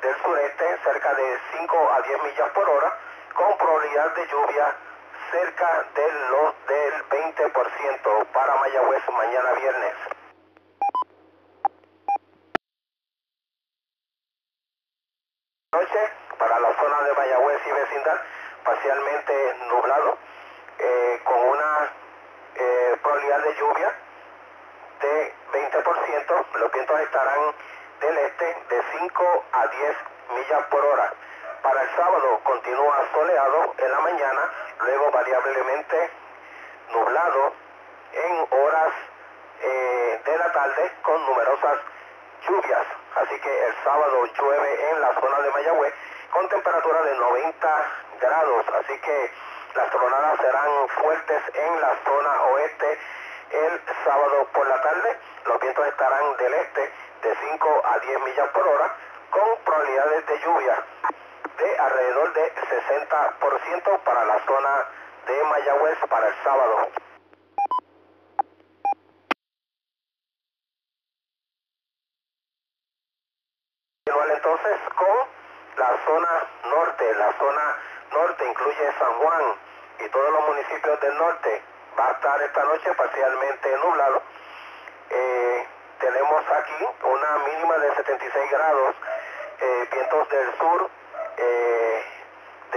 del sureste, cerca de 5 a 10 millas por hora, con probabilidad de lluvia cerca del 20% para Mayagüez mañana viernes. Noche para la zona de Mayagüez y vecindad, parcialmente nublado, con una probabilidad de lluvia de 20%, los vientos estarán del este de 5 a 10 millas por hora. Para el sábado continúa soleado en la mañana, luego variablemente nublado en horas de la tarde con numerosas lluvias. Así que el sábado llueve en la zona de Mayagüez con temperatura de 90 grados. Así que las tronadas serán fuertes en la zona oeste. El sábado por la tarde los vientos estarán del este de 5 a 10 millas por hora con probabilidades de lluvia de alrededor de 60% para la zona de Mayagüez para el sábado. Entonces con la zona norte incluye San Juan y todos los municipios del norte. Va a estar esta noche parcialmente nublado. Tenemos aquí una mínima de 76 grados, vientos del sur de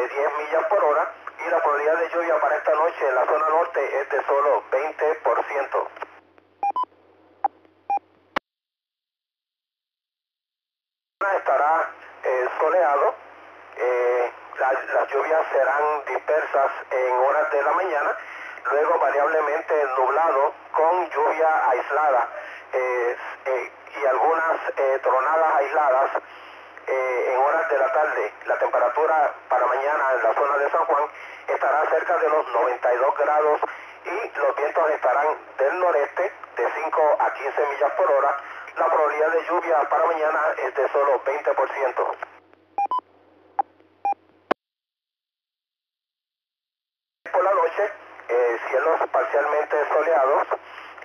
10 millas por hora y la probabilidad de lluvia para esta noche en la zona norte es de solo 20%. Estará soleado, las lluvias serán dispersas en horas de la mañana. Luego variablemente nublado con lluvia aislada y algunas tronadas aisladas en horas de la tarde. La temperatura para mañana en la zona de San Juan estará cerca de los 92 grados y los vientos estarán del noreste de 5 a 15 millas por hora. La probabilidad de lluvia para mañana es de solo 20%. Por la noche, cielos parcialmente soleados,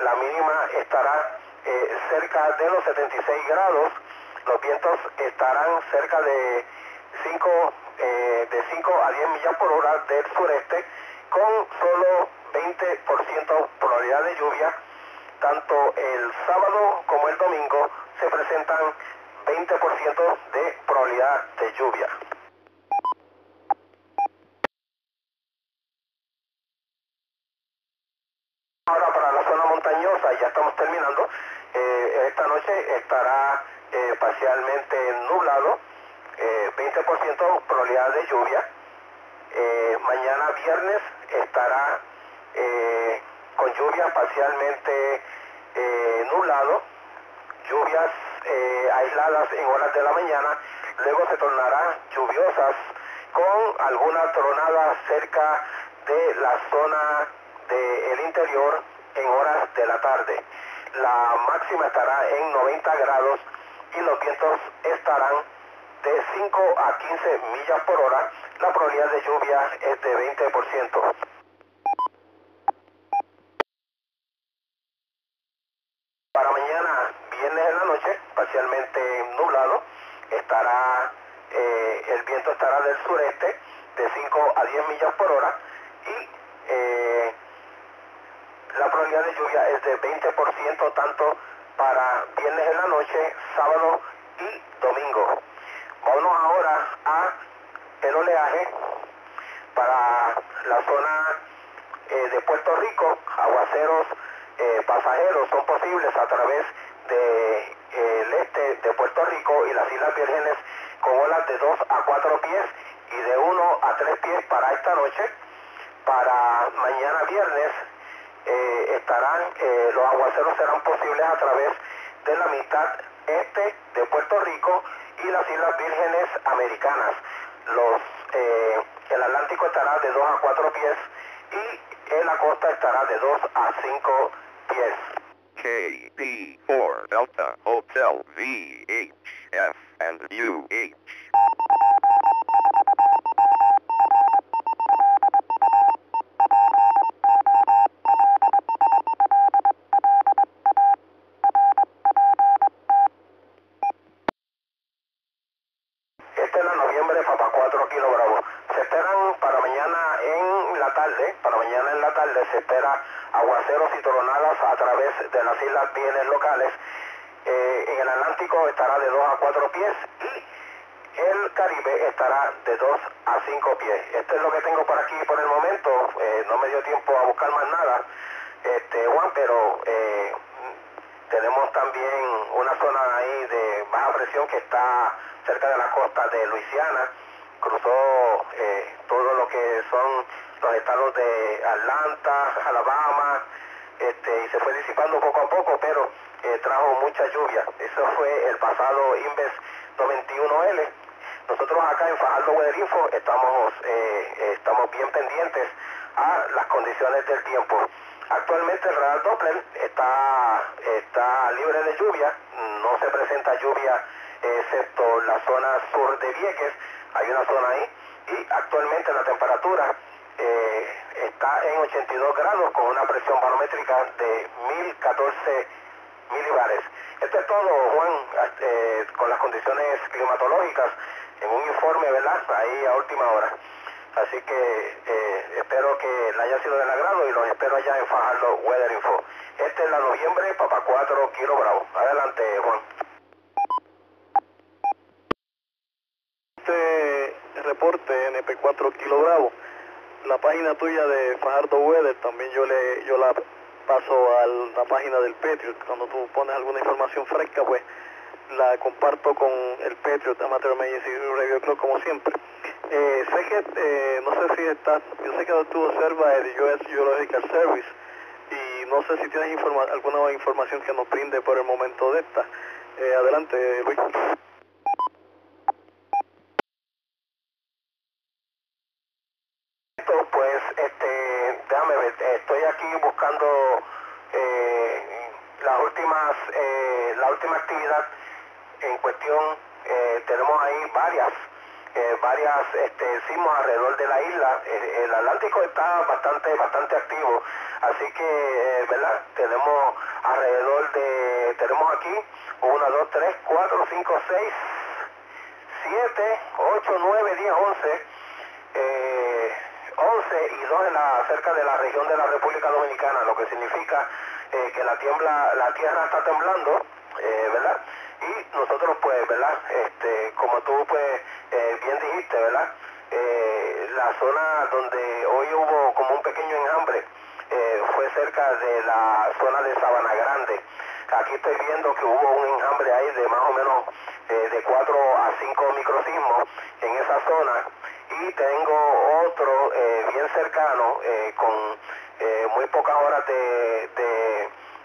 la mínima estará cerca de los 76 grados, Los vientos estarán cerca de 5 a 10 millas por hora del sureste, con solo 20% probabilidad de lluvia. Tanto el sábado como el domingo se presentan 20% de probabilidad de lluvia. Ahora para la zona montañosa, ya estamos terminando. Esta noche estará parcialmente nublado, 20% probabilidad de lluvia. Mañana viernes estará con lluvia parcialmente nublado, lluvias aisladas en horas de la mañana, luego se tornarán lluviosas con alguna tronada cerca de la zona del interior en horas de la tarde. La máxima estará en 90 grados y los vientos estarán de 5 a 15 millas por hora. La probabilidad de lluvia es de 20%. Para mañana, viernes en la noche, parcialmente nublado, estará el viento estará del sureste de 5 a 10 millas por hora y la probabilidad de lluvia es de 20% tanto para viernes en la noche, sábado y domingo. Vámonos ahora a el oleaje para la zona de Puerto Rico. Aguaceros pasajeros son posibles a través del este de Puerto Rico y las Islas Vírgenes, con olas de 2 a 4 pies y de 1 a 3 pies para esta noche. Para mañana viernes los aguaceros serán posibles a través de la mitad este de Puerto Rico y las Islas Vírgenes Americanas. El Atlántico estará de 2 a 4 pies y en la costa estará de 2 a 5 pies. KP4 Delta Hotel VHF and UH. Se espera aguaceros y tronadas a través de las islas vírgenes locales. En el Atlántico estará de 2 a 4 pies y el Caribe estará de 2 a 5 pies. Esto es lo que tengo por aquí por el momento. No me dio tiempo a buscar más nada, Juan, pero tenemos también una zona ahí de baja presión que está cerca de la costa de Luisiana. Cruzó todo lo que son los estados de Atlanta, Alabama, y se fue disipando poco a poco, pero trajo mucha lluvia. Eso fue el pasado Inves 91L. Nosotros acá en Fajardo Weather Info estamos bien pendientes a las condiciones del tiempo. Actualmente el radar Doppler está libre de lluvia, no se presenta lluvia excepto la zona sur de Vieques. Hay una zona ahí y actualmente la temperatura está en 82 grados con una presión barométrica de 1014 milibares. Esto es todo, Juan, con las condiciones climatológicas en un informe, ¿verdad? Ahí a última hora. Así que espero que le haya sido del agrado y los espero allá en Fajardo Weather Info. Este es la noviembre, Papa 4 Kilo Bravo. Adelante, Juan. Reporte NP4 Kilo Bravo. La página tuya de Fajardo Weather también yo la paso a la página del Patriot. Cuando tú pones alguna información fresca, pues la comparto con el Patriot Amateur Emergency Radio Club, como siempre. Sé que no sé si estás, yo sé que tú observas el US Geological Service y no sé si tienes alguna información que nos brinde por el momento de esta. Adelante, Luis. Estoy aquí buscando la última actividad en cuestión. Tenemos ahí varias sismos alrededor de la isla. El Atlántico está bastante activo, así que, ¿verdad? Tenemos alrededor de Tenemos aquí 1, 2, 3, 4, 5, 6, 7, 8, 9, 10, 11. 11 y 2 en cerca de la región de la República Dominicana, lo que significa que la tierra está temblando, ¿verdad? Y nosotros pues, ¿verdad? Como tú pues bien dijiste, ¿verdad? La zona donde hoy hubo como un pequeño enjambre fue cerca de la zona de Sabana Grande. Aquí estoy viendo que hubo un enjambre ahí de más o menos de 4 a 5 microsismos en esa zona. Y tengo otro bien cercano con muy pocas horas de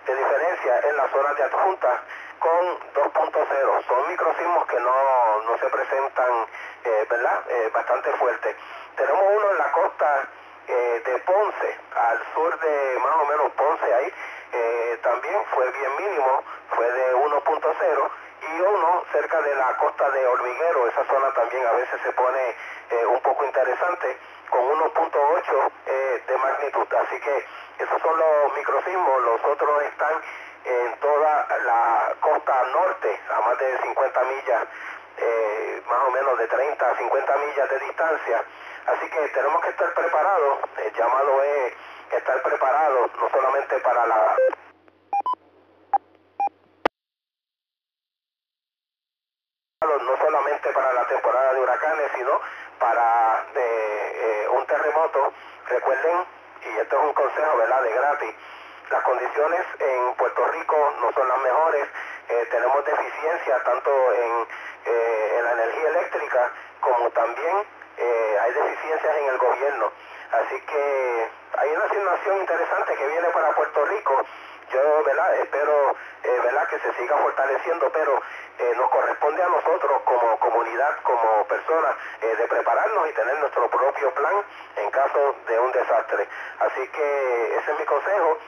diferencia en la zona de Adjunta con 2.0. Son microsismos que no se presentan, ¿verdad? Bastante fuerte. Tenemos uno en la costa de Ponce, al sur de más o menos Ponce ahí, también fue bien mínimo, fue de 1.0. Y uno cerca de la costa de Hormiguero, esa zona también a veces se pone un poco interesante, con 1.8 de magnitud. Así que esos son los microsismos, los otros están en toda la costa norte, a más de 50 millas, más o menos de 30 a 50 millas de distancia. Así que tenemos que estar preparados, el llamado es estar preparados, no solamente para la... no solamente para la temporada de huracanes, sino para un terremoto. Recuerden, y esto es un consejo, ¿verdad?, de gratis, las condiciones en Puerto Rico no son las mejores, tenemos deficiencia tanto en la energía eléctrica como también hay deficiencias en el gobierno. Así que hay una asignación interesante que viene para Puerto Rico. Yo, ¿verdad?, espero ¿verdad?, que se siga fortaleciendo, pero nos corresponde a nosotros como comunidad, como personas, de prepararnos y tener nuestro propio plan en caso de un desastre. Así que ese es mi consejo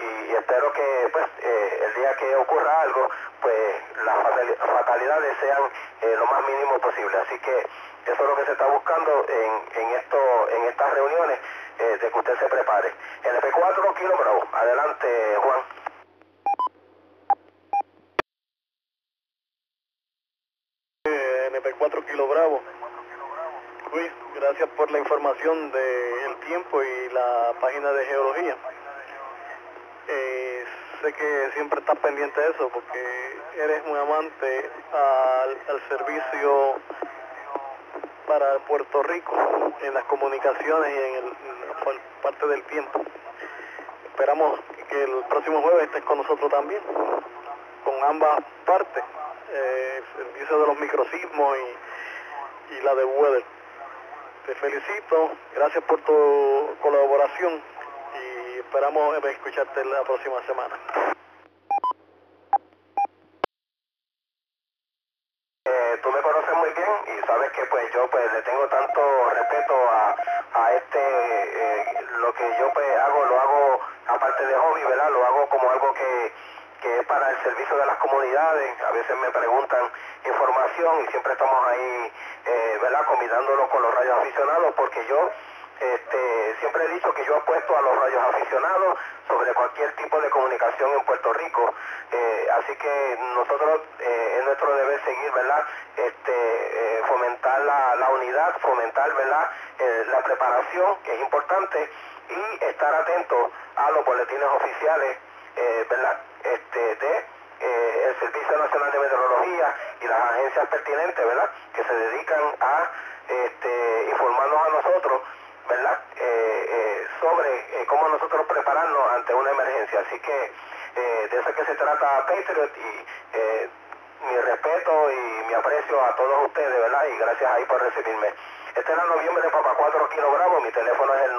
y espero que pues, el día que ocurra algo, pues las fatalidades sean lo más mínimo posible. Así que eso es lo que se está buscando en estas reuniones. De que usted se prepare. El F4 Kilo Bravo. Adelante, Juan. NP4 Kilo Bravo. Luis, gracias por la información del tiempo y la página de geología. Sé que siempre estás pendiente de eso porque eres un amante al servicio para Puerto Rico en las comunicaciones y en parte del tiempo. Esperamos que el próximo jueves estés con nosotros también, con ambas partes, el servicio de los microsismos y la de weather. Te felicito, gracias por tu colaboración y esperamos escucharte la próxima semana. Tú me conoces muy bien y sabes que pues yo pues le tengo tanto respeto a lo que yo pues hago, lo hago aparte de hobby, ¿verdad? Lo hago como algo que es para el servicio de las comunidades. A veces me preguntan información y siempre estamos ahí, ¿verdad?, combinándolo con los radioaficionados, porque yo siempre he dicho que yo apuesto a los radioaficionados sobre cualquier tipo de comunicación en Puerto Rico. Así que nosotros es nuestro deber seguir, ¿verdad?, fomentar la unidad, fomentar, ¿verdad?, la preparación, que es importante, y estar atentos a los boletines oficiales, ¿verdad?, el Servicio Nacional de Meteorología y las agencias pertinentes, ¿verdad?, que se dedican a informarnos a nosotros, ¿verdad?, sobre cómo nosotros prepararnos ante una emergencia. Así que de eso es que se trata Patriot y mi respeto y mi aprecio a todos ustedes, ¿verdad?, y gracias ahí por recibirme. Este era Noviembre de Papá 4 Kilo Bravo, mi teléfono es el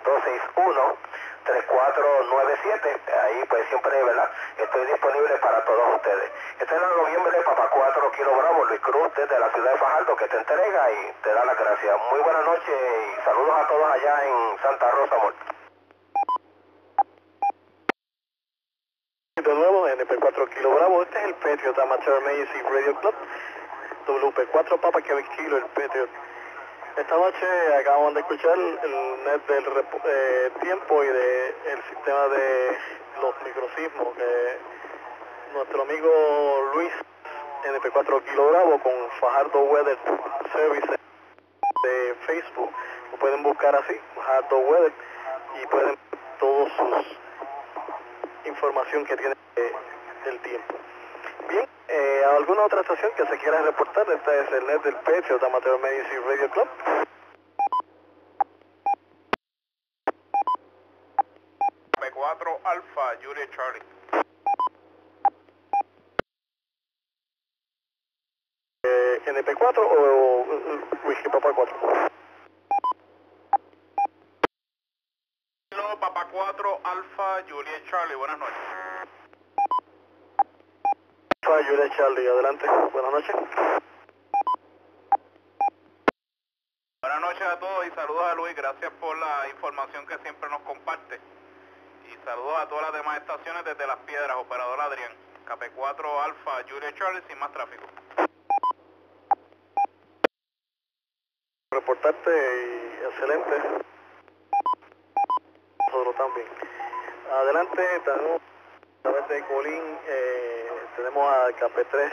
939-261-3497, ahí pues siempre, ¿verdad?, estoy disponible para todos ustedes. Este era Noviembre de Papá 4 Kilo Bravo, Luis Cruz desde la ciudad de Fajardo, que te entrega y te da las gracias. Muy buenas noches y saludos a todos allá en Santa Rosa, amor. De nuevo, NP4 Kilo Bravo, este es el Patriot Amateur Amazing Radio Club, WP4 Papa Kevin Kilo, el Patriot. Esta noche acabamos de escuchar el net del tiempo y del sistema de los microsismos que nuestro amigo Luis NP4 Kilo Bravo con Fajardo Weather Service de Facebook. Lo pueden buscar así, Fajardo Weather, y pueden ver todas sus información que tiene del tiempo. Bien, ¿alguna otra estación que se quiera reportar? Esta es el NET del PET, el Amateur Medicine Radio Club. P4 Alfa, Yuri Charlie. NP4 o Whisky Papa 4. Hello, Papa 4 Alfa, Juliet Charlie, buenas noches. Alfa, Juliet Charlie, adelante, buenas noches. Buenas noches a todos y saludos a Luis, gracias por la información que siempre nos comparte. Y saludos a todas las demás estaciones desde Las Piedras, operador Adrián. KP4 Alfa, Juliet Charlie, sin más tráfico. Reportarte y excelente. Nosotros también. Adelante, tenemos a través de Colín, tenemos a KP3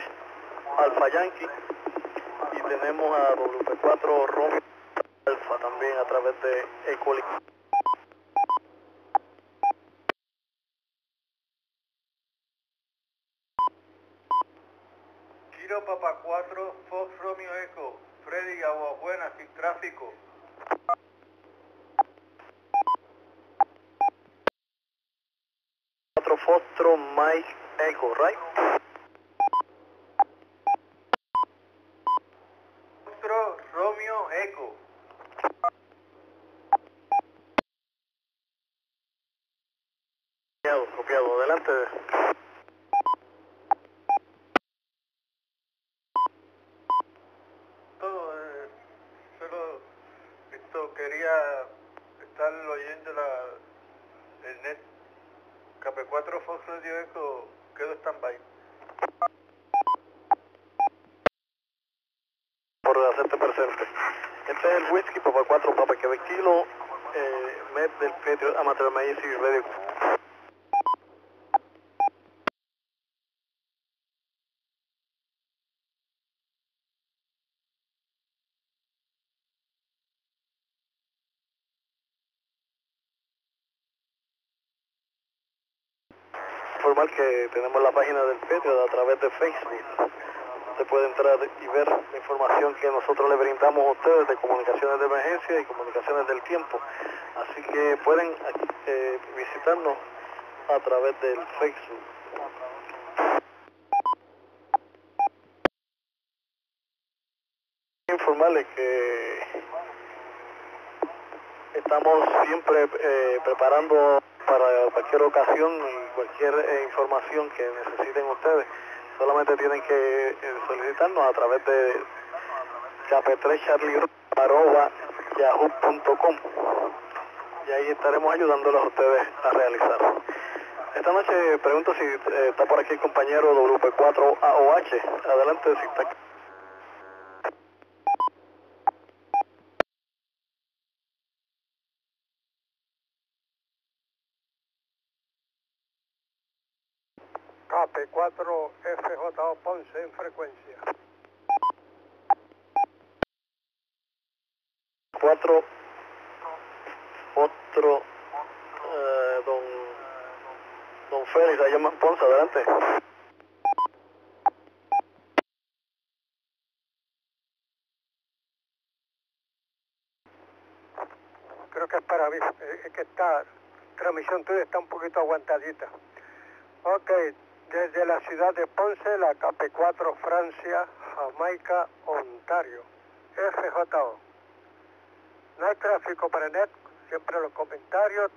Alfa Yankee y tenemos a WP4 Romeo Alfa también a través de Colín. Kilo Papa 4 Fox Romeo Echo. Freddy Aguas Buenas, sin tráfico. Otro Fostro Mike Echo, right? Fostro Romeo Echo. Copiado, copiado, adelante. Quería estar oyendo el NET. KP4 Fox Radio Echo, quedo stand-by. Por hacerte presente. Este es el Whisky Papa 4, Papa Quebec Kilo, MED del Petro Amateur Medicine Radio. Informal que tenemos la página del Petro a través de Facebook. Usted puede entrar y ver la información que nosotros le brindamos a ustedes de comunicaciones de emergencia y comunicaciones del tiempo. Así que pueden visitarnos a través del Facebook. Informarles que estamos siempre preparando para cualquier ocasión y cualquier información que necesiten ustedes. Solamente tienen que solicitarnos a través de kp3charlie@yahoo.com y ahí estaremos ayudándolos a ustedes a realizar. Esta noche pregunto si está por aquí el compañero WP4AOH. Adelante, si está aquí. KP4 FJO Ponce en frecuencia. 4 otro don Félix allá en Ponce, adelante. Creo que es para mí, es que esta transmisión tuya está un poquito aguantadita. Ok. Desde la ciudad de Ponce, la KP4 Francia, Jamaica, Ontario, FJO. No hay tráfico para NET, siempre los comentarios.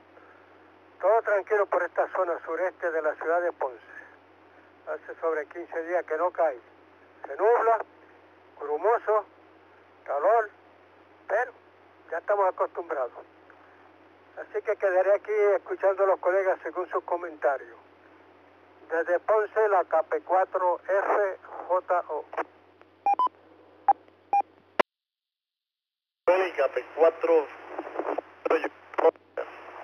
Todo tranquilo por esta zona sureste de la ciudad de Ponce. Hace sobre 15 días que no cae. Se nubla, grumoso, calor, pero ya estamos acostumbrados. Así que quedaré aquí escuchando a los colegas según sus comentarios. Desde Ponce, la KP4 FJO. KP4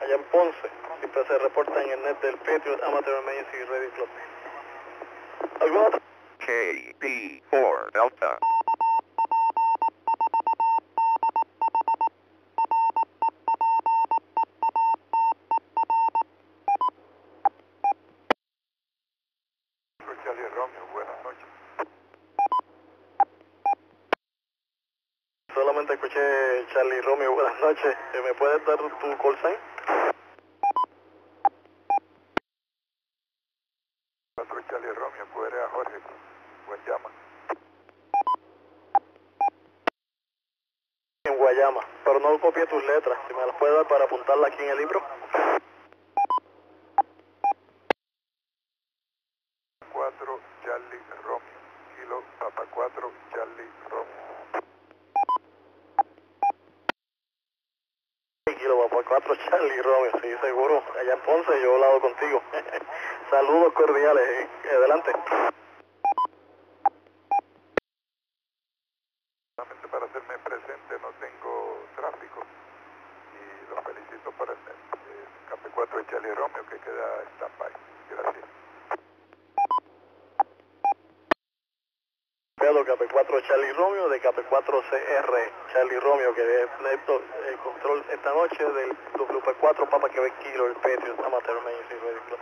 allá en Ponce, siempre se reporta en el NET del Patriot Amateur Medicine Radio Club. Delta. Charlie Romeo, buenas noches. Solamente escuché Charlie Romeo, buenas noches. ¿Me puedes dar tu call sign? 4 Charlie Romeo, puede a Jorge. Buen llama. En Guayama, pero no copié tus letras. Si me las puedes dar para apuntarlas aquí en el libro. 4 Charlie Romeo, Kilo Papa 4 Charlie Romeo. Kilo Papa 4 Charlie Romeo, sí, seguro. Allá en Ponce yo he hablado contigo. Saludos cordiales, adelante. Para hacerme presente, no tengo tráfico y los felicito por el Campe 4 de Charlie Romeo que queda en stand-by. Gracias. Pedro KP4 Charlie Romeo de KP4CR Charlie Romeo, que es el control esta noche del WP4 Papa Quebec Kilo, el Petrio, amateur Medicine Medical.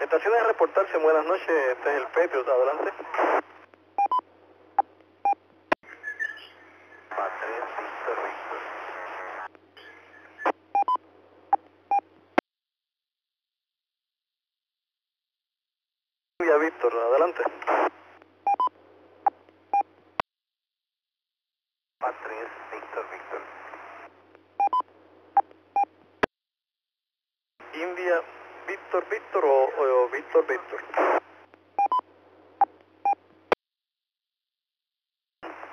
Estaciones de reportarse, buenas noches, este es el Petrio, adelante. Villa Víctor, adelante. Patriz, Víctor, Víctor. India, Víctor, Víctor o Víctor, Víctor.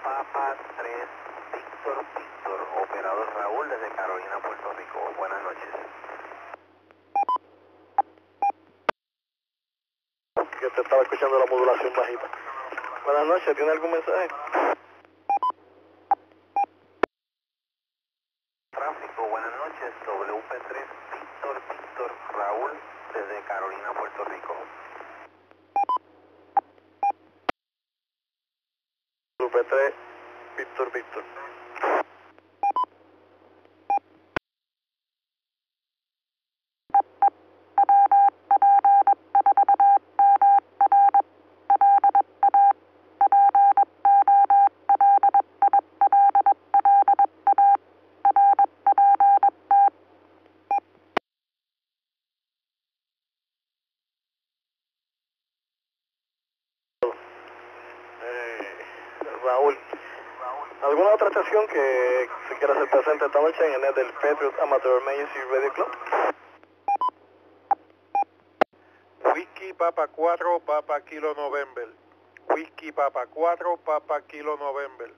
Papa 3, Víctor, Víctor. Operador Raúl desde Carolina, Puerto Rico. Buenas noches. Que te estaba escuchando la modulación bajita. Buenas noches, ¿tiene algún mensaje? WP3 Víctor Víctor Raúl desde Carolina, Puerto Rico. WP3 Víctor Víctor. Raúl, ¿alguna otra estación que se quiera hacer presente esta noche en el net del Patriot Amateur Emergency Radio Club? Whisky Papa 4, Papa Kilo November. Whisky Papa 4, Papa Kilo November.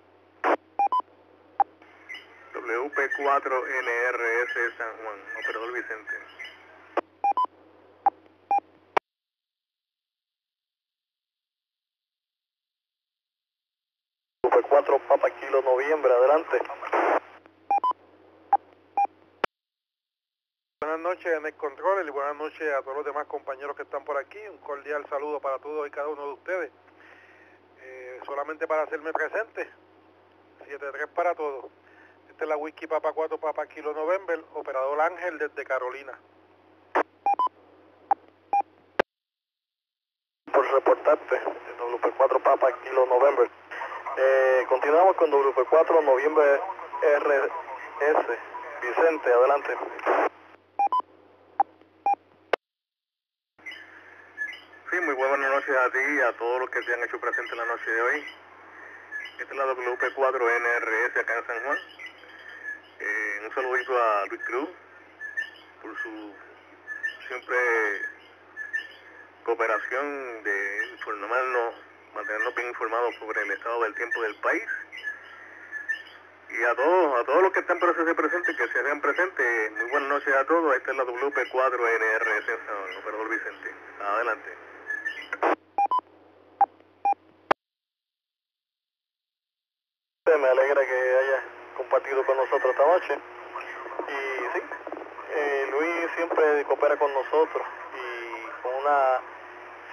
WP4LRS San Juan, operador Vicente. WP4 Papa Kilo Noviembre, adelante. Buenas noches en el control y buenas noches a todos los demás compañeros que están por aquí. Un cordial saludo para todos y cada uno de ustedes. Solamente para hacerme presente, 73 para todos. Esta es la Whisky Papa 4 Papa Kilo November, operador Ángel desde Carolina. Por reportarte, WP4 Papa Kilo November. Continuamos con WP4 Noviembre RS Vicente, adelante. Sí, muy buenas noches a ti y a todos los que se han hecho presentes la noche de hoy. Esta es la WP4 NRS acá en San Juan. Un saludito a Luis Cruz por su siempre cooperación de informarnos, mantenernos bien informados sobre el estado del tiempo del país, y a todos los que están presentes, que se hagan presentes. Muy buenas noches a todos. Esta es la WP4NRS San Operador Vicente, adelante. Me alegra que hayas compartido con nosotros esta noche, y sí, Luis siempre coopera con nosotros y con una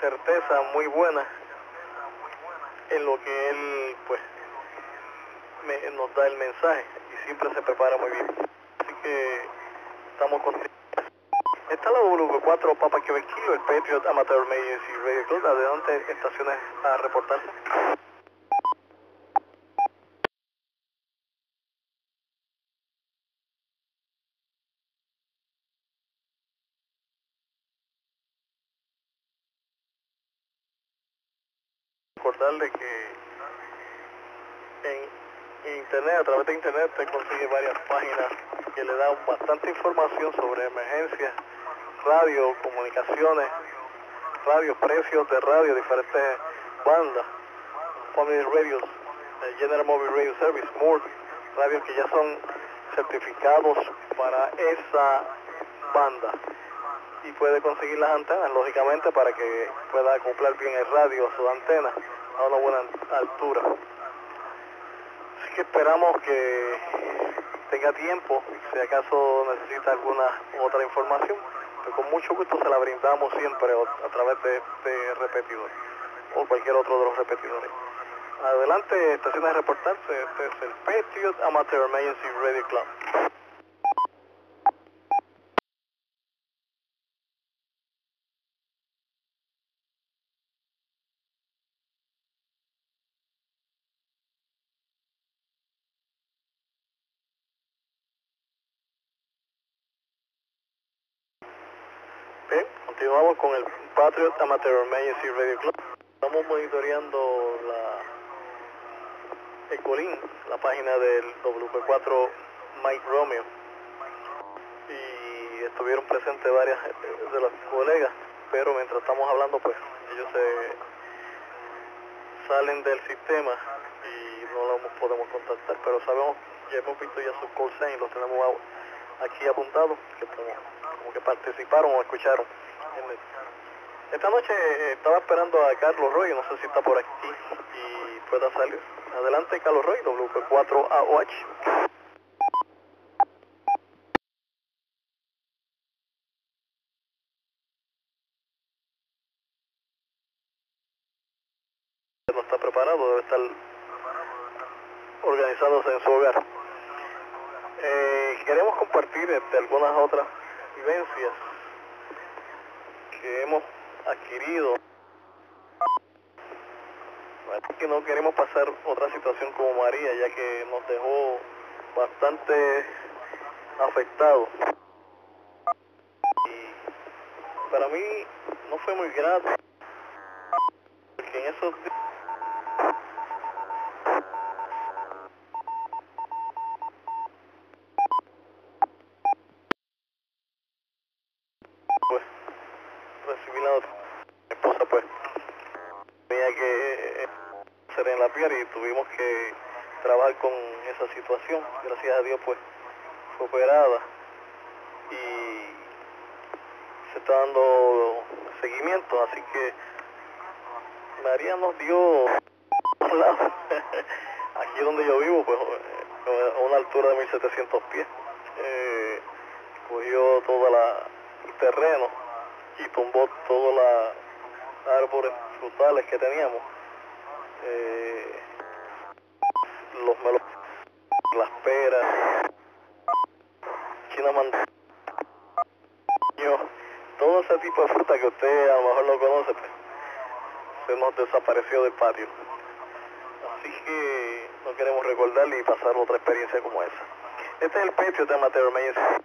certeza muy buena en lo que él pues nos da el mensaje, y siempre se prepara muy bien. Así que estamos contentos. Está la W4 Papa Quebec Kilo, el Patriot Amateur Emergency Radio Club. Adelante, estaciones a reportarse. Recordarle que en internet, a través de internet, usted consigue varias páginas que le dan bastante información sobre emergencias, radio, comunicaciones, radio, precios de radio, diferentes bandas, Family Radios, General Mobile Radio Service, Moore, radios que ya son certificados para esa banda. Y puede conseguir las antenas, lógicamente, para que pueda acoplar bien el radio a su antena a una buena altura. Así que esperamos que tenga tiempo, si acaso necesita alguna otra información, pues con mucho gusto se la brindamos siempre a través de este repetidor o cualquier otro de los repetidores. Adelante, estaciones de reportarse. Este es el Patriot Amateur Emergency Radio Club. Bien, continuamos con el Patriot Amateur Emergency Radio Club. Estamos monitoreando el Colín, la página del WP4 Mike Romeo. Y estuvieron presentes varias de los colegas, pero mientras estamos hablando, pues ellos se salen del sistema y no los podemos contactar. Pero sabemos, ya hemos visto ya sus call signs, los tenemos aquí apuntados, que como que participaron o escucharon. Esta noche estaba esperando a Carlos Roy, no sé si está por aquí y pueda salir. Adelante, Carlos Roy, WP4AOH. No está preparado, debe estar organizándose en su hogar. Queremos compartir algunas otras vivencias que hemos adquirido. Que no queremos pasar otra situación como María, ya que nos dejó bastante afectados. Y para mí no fue muy grato, porque en esos días en la piel y tuvimos que trabajar con esa situación. Gracias a Dios pues fue operada y se está dando seguimiento, así que María nos dio aquí donde yo vivo, pues a una altura de 1700 pies, cogió todo el terreno y tumbó todos los árboles frutales que teníamos. Los melones, las peras, chinamanteño, todo ese tipo de fruta que usted a lo mejor no conoce, pues, se nos desapareció del patio. Así que no queremos recordarle y pasar otra experiencia como esa. Este es el Patriot Amateur Emergency.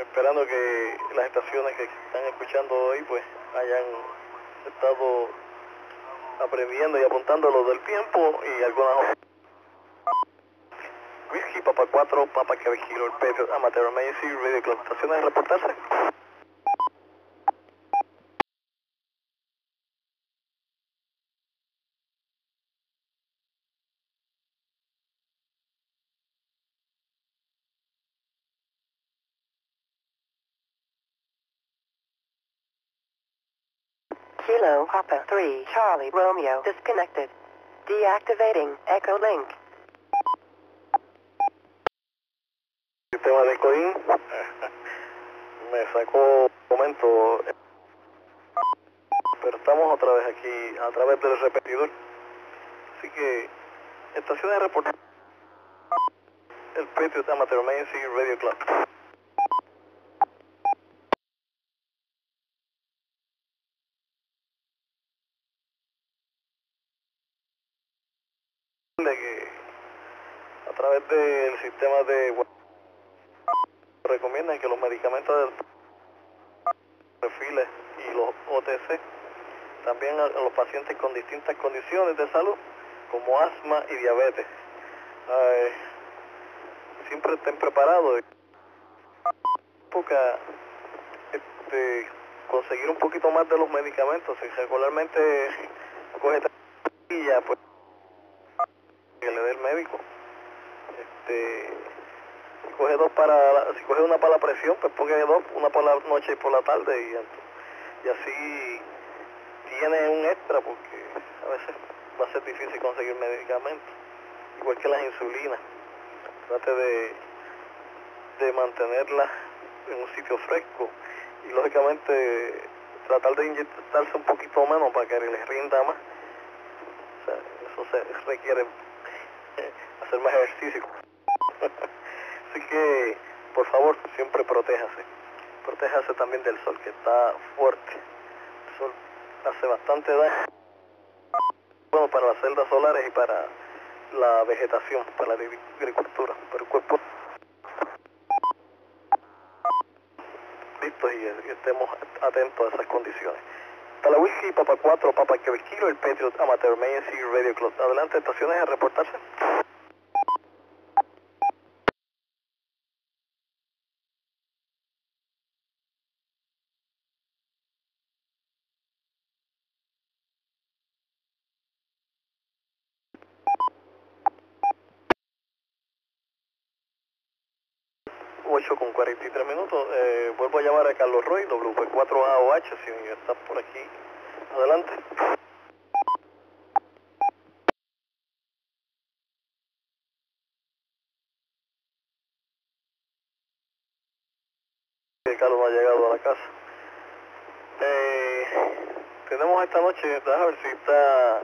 Esperando que las estaciones que están escuchando hoy pues hayan estado aprendiendo y apuntando lo del tiempo y algunas otras. Whisky Papa 4, Papa Quebec Kilo, el Patriot Amateur Emergency Radio Club. ¿Estaciones de reportarse? Kilo Papa 3 Charlie Romeo disconnected. Deactivating Echo Link. El tema de Coin me sacó un momento. pero estamos otra vez aquí a través del repetidor. Así que estación de reportaje, el Patriot Amateur Emergency Radio Club. A través del sistema de recomiendan que los medicamentos del perfiles y los OTC también a los pacientes con distintas condiciones de salud como asma y diabetes. Siempre estén preparados. Conseguir un poquito más de los medicamentos, si regularmente coge pastilla, pues que le dé el médico. Si coge dos si coge una para la presión, pues ponga dos, una por la noche y por la tarde, y así tiene un extra, porque a veces va a ser difícil conseguir medicamentos, igual que las insulinas. Trate de mantenerlas en un sitio fresco y lógicamente tratar de inyectarse un poquito menos para que les rinda más. O sea, eso se requiere hacer más ejercicio. Así que, por favor, siempre protéjase. Protéjase también del sol, que está fuerte. El sol hace bastante daño. Bueno, para las celdas solares y para la vegetación, para la agricultura, para el cuerpo. Listos y estemos atentos a esas condiciones. Para Whisky, Papa 4, Papa Quebec Kilo, el Patriot Amateur Emergency Radio Club. Adelante, estaciones a reportarse. Con 43 minutos, vuelvo a llamar a Carlos Roy, WP4AOH, si está por aquí, adelante. Carlos no ha llegado a la casa. Tenemos esta noche, a ver si está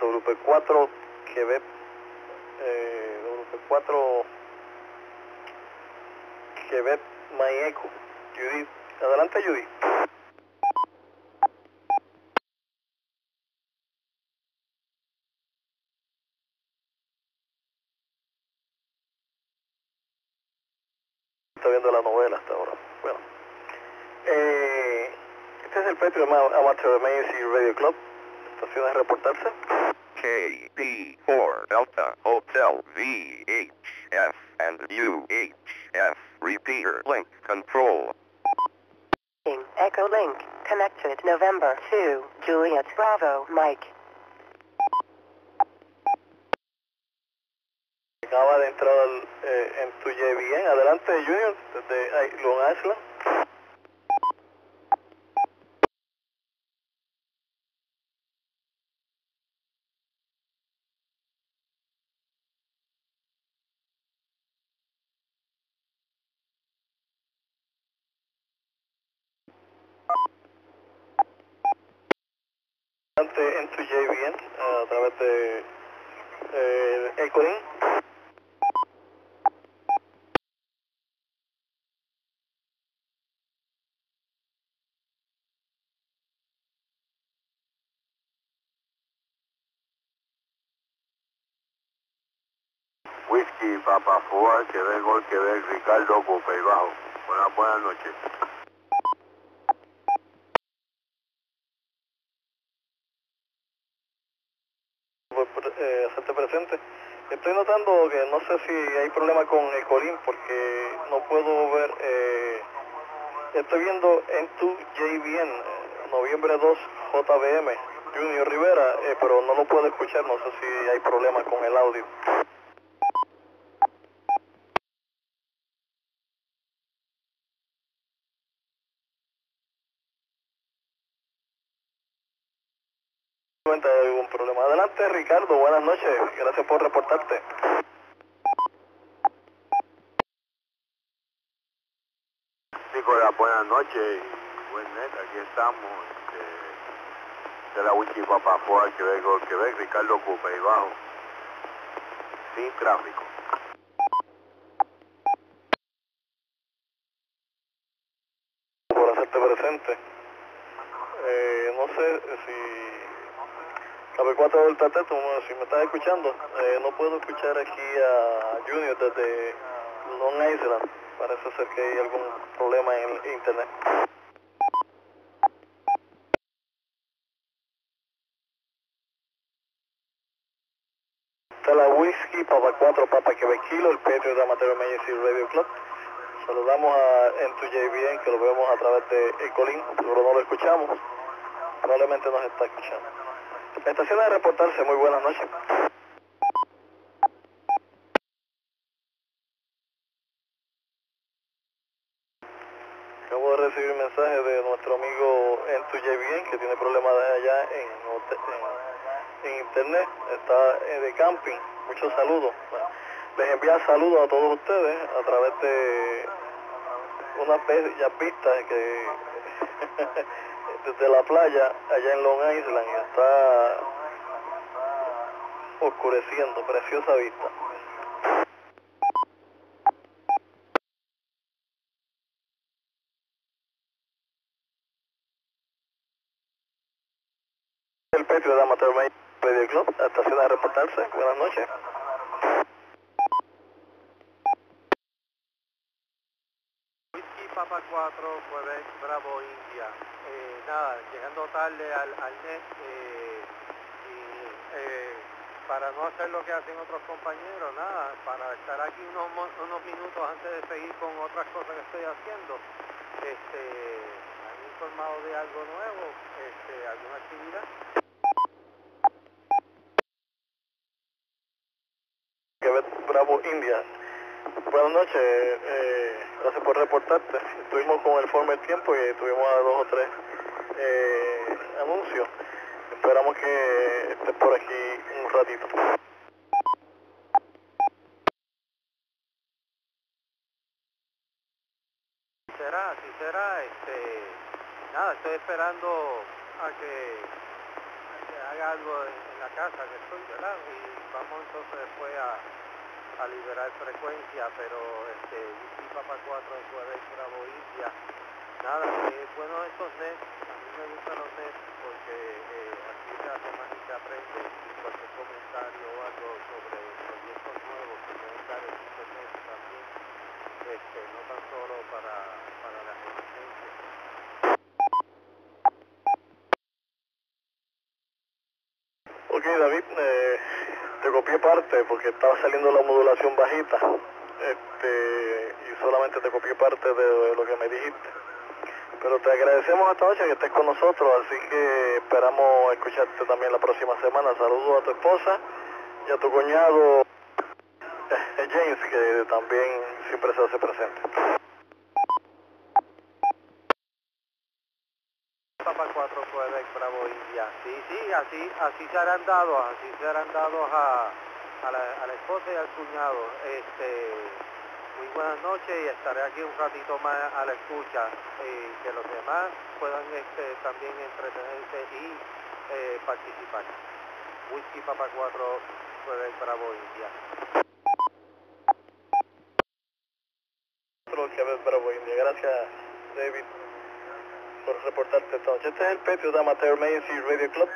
WP4 Quebec, WP4 Quebec Mayeco, Judith, adelante Judith. Está viendo la novela hasta ahora. Bueno, este es el Patriot Amateur Emergency Radio Club, estación de reportarse. KP4 Delta Hotel VHF and UHF. Repeater link control. Echo link connected November 2, Juliet Bravo, Mike. Acaba de entrar en tu JVN. Adelante, Junior, desde Long Island. En tu JVN a través de Ecolink. Whisky, Papa 4, Quebec, Gol, Quebec, Ricardo, Copa y Bajo. Buenas noches. Hacerte presente. Estoy notando que no sé si hay problema con Ecolink porque no puedo ver. Estoy viendo en tu JVN, noviembre 2 JBM, Junior Rivera, pero no lo puedo escuchar, no sé si hay problema con el audio. Algún problema. Adelante Ricardo, buenas noches, gracias por reportarte. Nicolás, buenas noches, Webnet, aquí estamos, de la Wichipapa, Quebec, Gol Quebec, Ricardo Coupé y bajo, sin tráfico. Por hacerte presente, no sé si KB4 Delta T, si me estás escuchando, no puedo escuchar aquí a Junior desde Long Island, parece ser que hay algún problema en el internet. Está la Whiskey, Papa 4, Papa Quebec Kilo, el Patriot Amateur Emergency Radio Club. Saludamos a N2JBN, que lo vemos a través de Ecolink, pero no lo escuchamos. Probablemente nos está escuchando. Estación de reportarse, muy buenas noches. Acabo de recibir un mensaje de nuestro amigo N2JBN, que tiene problemas allá en internet, está de camping. Muchos saludos. Les envía saludos a todos ustedes a través de unas bellas vistas que desde la playa allá en Long Island está oscureciendo, preciosa vista. El Petro de Amateur Media Club, estación a reportarse, buenas noches. Papa 4, Quebec, Bravo, India. Nada, llegando tarde al net, para no hacer lo que hacen otros compañeros, nada, para estar aquí unos minutos antes de seguir con otras cosas que estoy haciendo. Me han informado de algo nuevo, alguna actividad. Quebec, Bravo, India. Buenas noches, gracias por reportarte. Estuvimos con el Former Tiempo y tuvimos a 2 o 3 anuncios. Esperamos que estés por aquí un ratito. Así será. Nada, estoy esperando a que haga algo en la casa que estoy, ¿verdad? Y vamos entonces después a liberar frecuencia, pero Papa 4 en Quebec, Bravo, India. Nada, bueno, estos nets, a mí me gustan los nets porque aquí se hace más y se aprende, y cualquier comentario o algo sobre proyectos nuevos que pueden dar en estos nets también, no tan solo para la competencia. Ok, David, te copié parte porque estaba saliendo la modulación bajita, y solamente te copié parte de lo que me dijiste. Pero te agradecemos esta noche que estés con nosotros, así que esperamos escucharte también la próxima semana. Saludos a tu esposa y a tu cuñado James, que también siempre se hace presente. Papa 4 Quebec, Bravo, India. Sí, así serán dados a la esposa y al cuñado. Muy buenas noches y estaré aquí un ratito más a la escucha, que los demás puedan también entretenerse y participar. Whisky Papa 4 Quebec, Bravo, India. Quebec, Bravo, India. Gracias, David, por reportarte esta noche. Este es el Patriot Amateur Emergency Radio Club,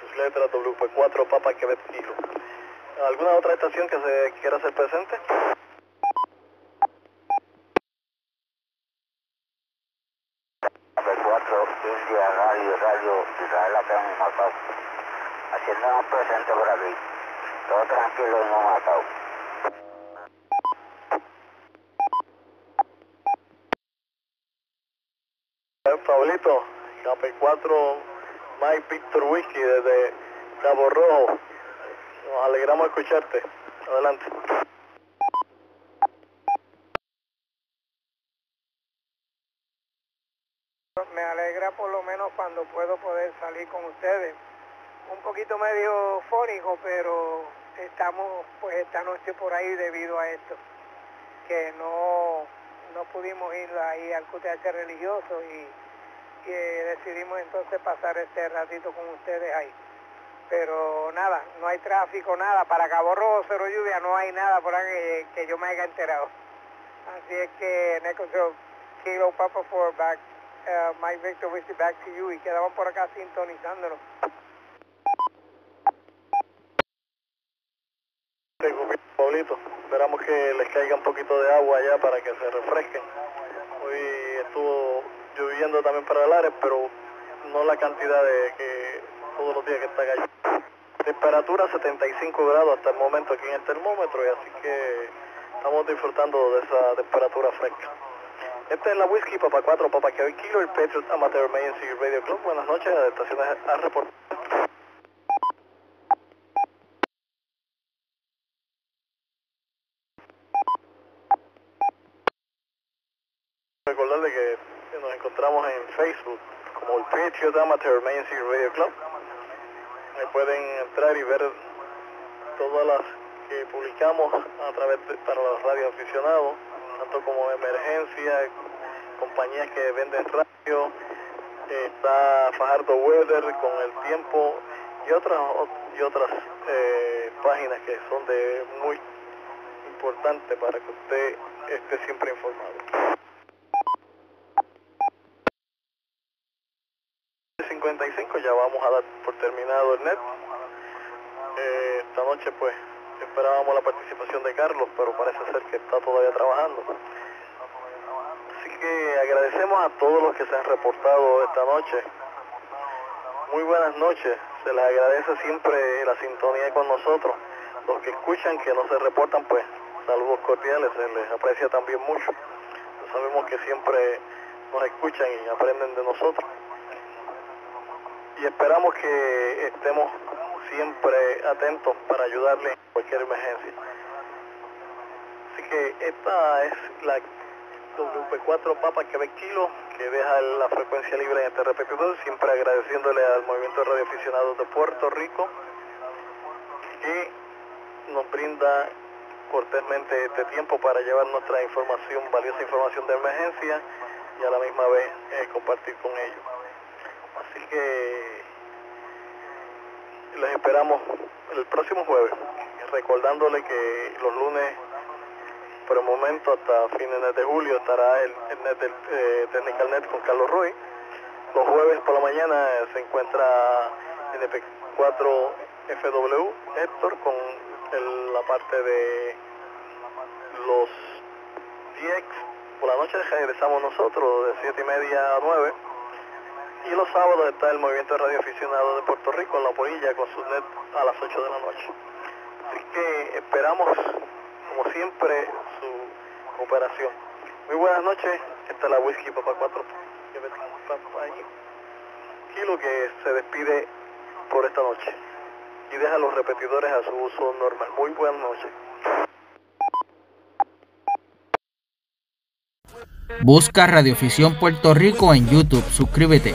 sus letras WP4 Papa Quebec Kilo. ¿Alguna otra estación que se quiera hacer presente? P4 India Radio Isabela Pérez Matao, haciéndonos presente por aquí, todo tranquilo y no matado. Pablito, KP4 My Picture Whiskey desde Cabo Rojo. Nos alegramos de escucharte. Adelante. Me alegra por lo menos cuando puedo poder salir con ustedes. Un poquito medio fónico, pero estamos pues esta noche por ahí debido a esto. Que no no pudimos ir ahí al QTH religioso y decidimos entonces pasar este ratito con ustedes ahí. Pero nada, no hay tráfico, nada, para Cabo Rojo, cero lluvia, no hay nada por ahí que yo me haya enterado. Así es que, Neko, Kilo Papa 4 back, Mike Victor Whiskey back to you, y quedaban por acá sintonizándonos. Pablito, esperamos que les caiga un poquito de agua allá para que se refresquen. Hoy estuvo lloviendo también para Lares, pero no la cantidad de que todos los días que está cayendo. Temperatura 75 grados hasta el momento aquí en el termómetro, y así que estamos disfrutando de esa temperatura fresca. Esta es la Whiskey Papa 4, Papa Kilo, el Patriot Amateur Emergency Radio Club. Buenas noches, las estaciones a reportar. Recordarle que nos encontramos en Facebook como el Patriot Amateur Emergency Radio Club. Pueden entrar y ver todas las que publicamos a través de, para los radioaficionados, tanto como Emergencia, compañías que venden radio, está Fajardo Weather con el tiempo y otras páginas que son de muy importante para que usted esté siempre informado. 55, ya vamos a dar por terminado el net. Esta noche pues esperábamos la participación de Carlos, pero parece ser que está todavía trabajando. Así que agradecemos a todos los que se han reportado esta noche. Muy buenas noches, se les agradece siempre la sintonía con nosotros. Los que escuchan que no se reportan, pues saludos cordiales, se les aprecia también mucho. Sabemos que siempre nos escuchan y aprenden de nosotros. Y esperamos que estemos siempre atentos para ayudarle en cualquier emergencia. Así que esta es la WP4 Papa Quebec Kilo, que deja la frecuencia libre en este repetidor, siempre agradeciéndole al Movimiento de Radioaficionados de Puerto Rico, que nos brinda cortésmente este tiempo para llevar nuestra información, valiosa información de emergencia, y a la misma vez compartir con ellos. Así que les esperamos el próximo jueves, recordándole que los lunes, por el momento, hasta fines de julio, estará el net del Technical Net con Carlos Roy. Los jueves por la mañana se encuentra NP4FW Héctor con la parte de los DX. Por la noche regresamos nosotros de 7:30 a 9. Y los sábados está el Movimiento de Radioaficionados de Puerto Rico en La Polilla con su net a las 8 de la noche. Así que esperamos, como siempre, su cooperación. Muy buenas noches, esta es la Whiskey Papa 4 Kilo que se despide por esta noche y deja los repetidores a su uso normal. Muy buenas noches. Busca Radioafición Puerto Rico en YouTube, suscríbete.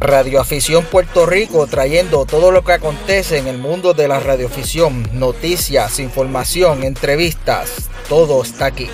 Radioafición Puerto Rico, trayendo todo lo que acontece en el mundo de la radioafición, noticias, información, entrevistas, todo está aquí.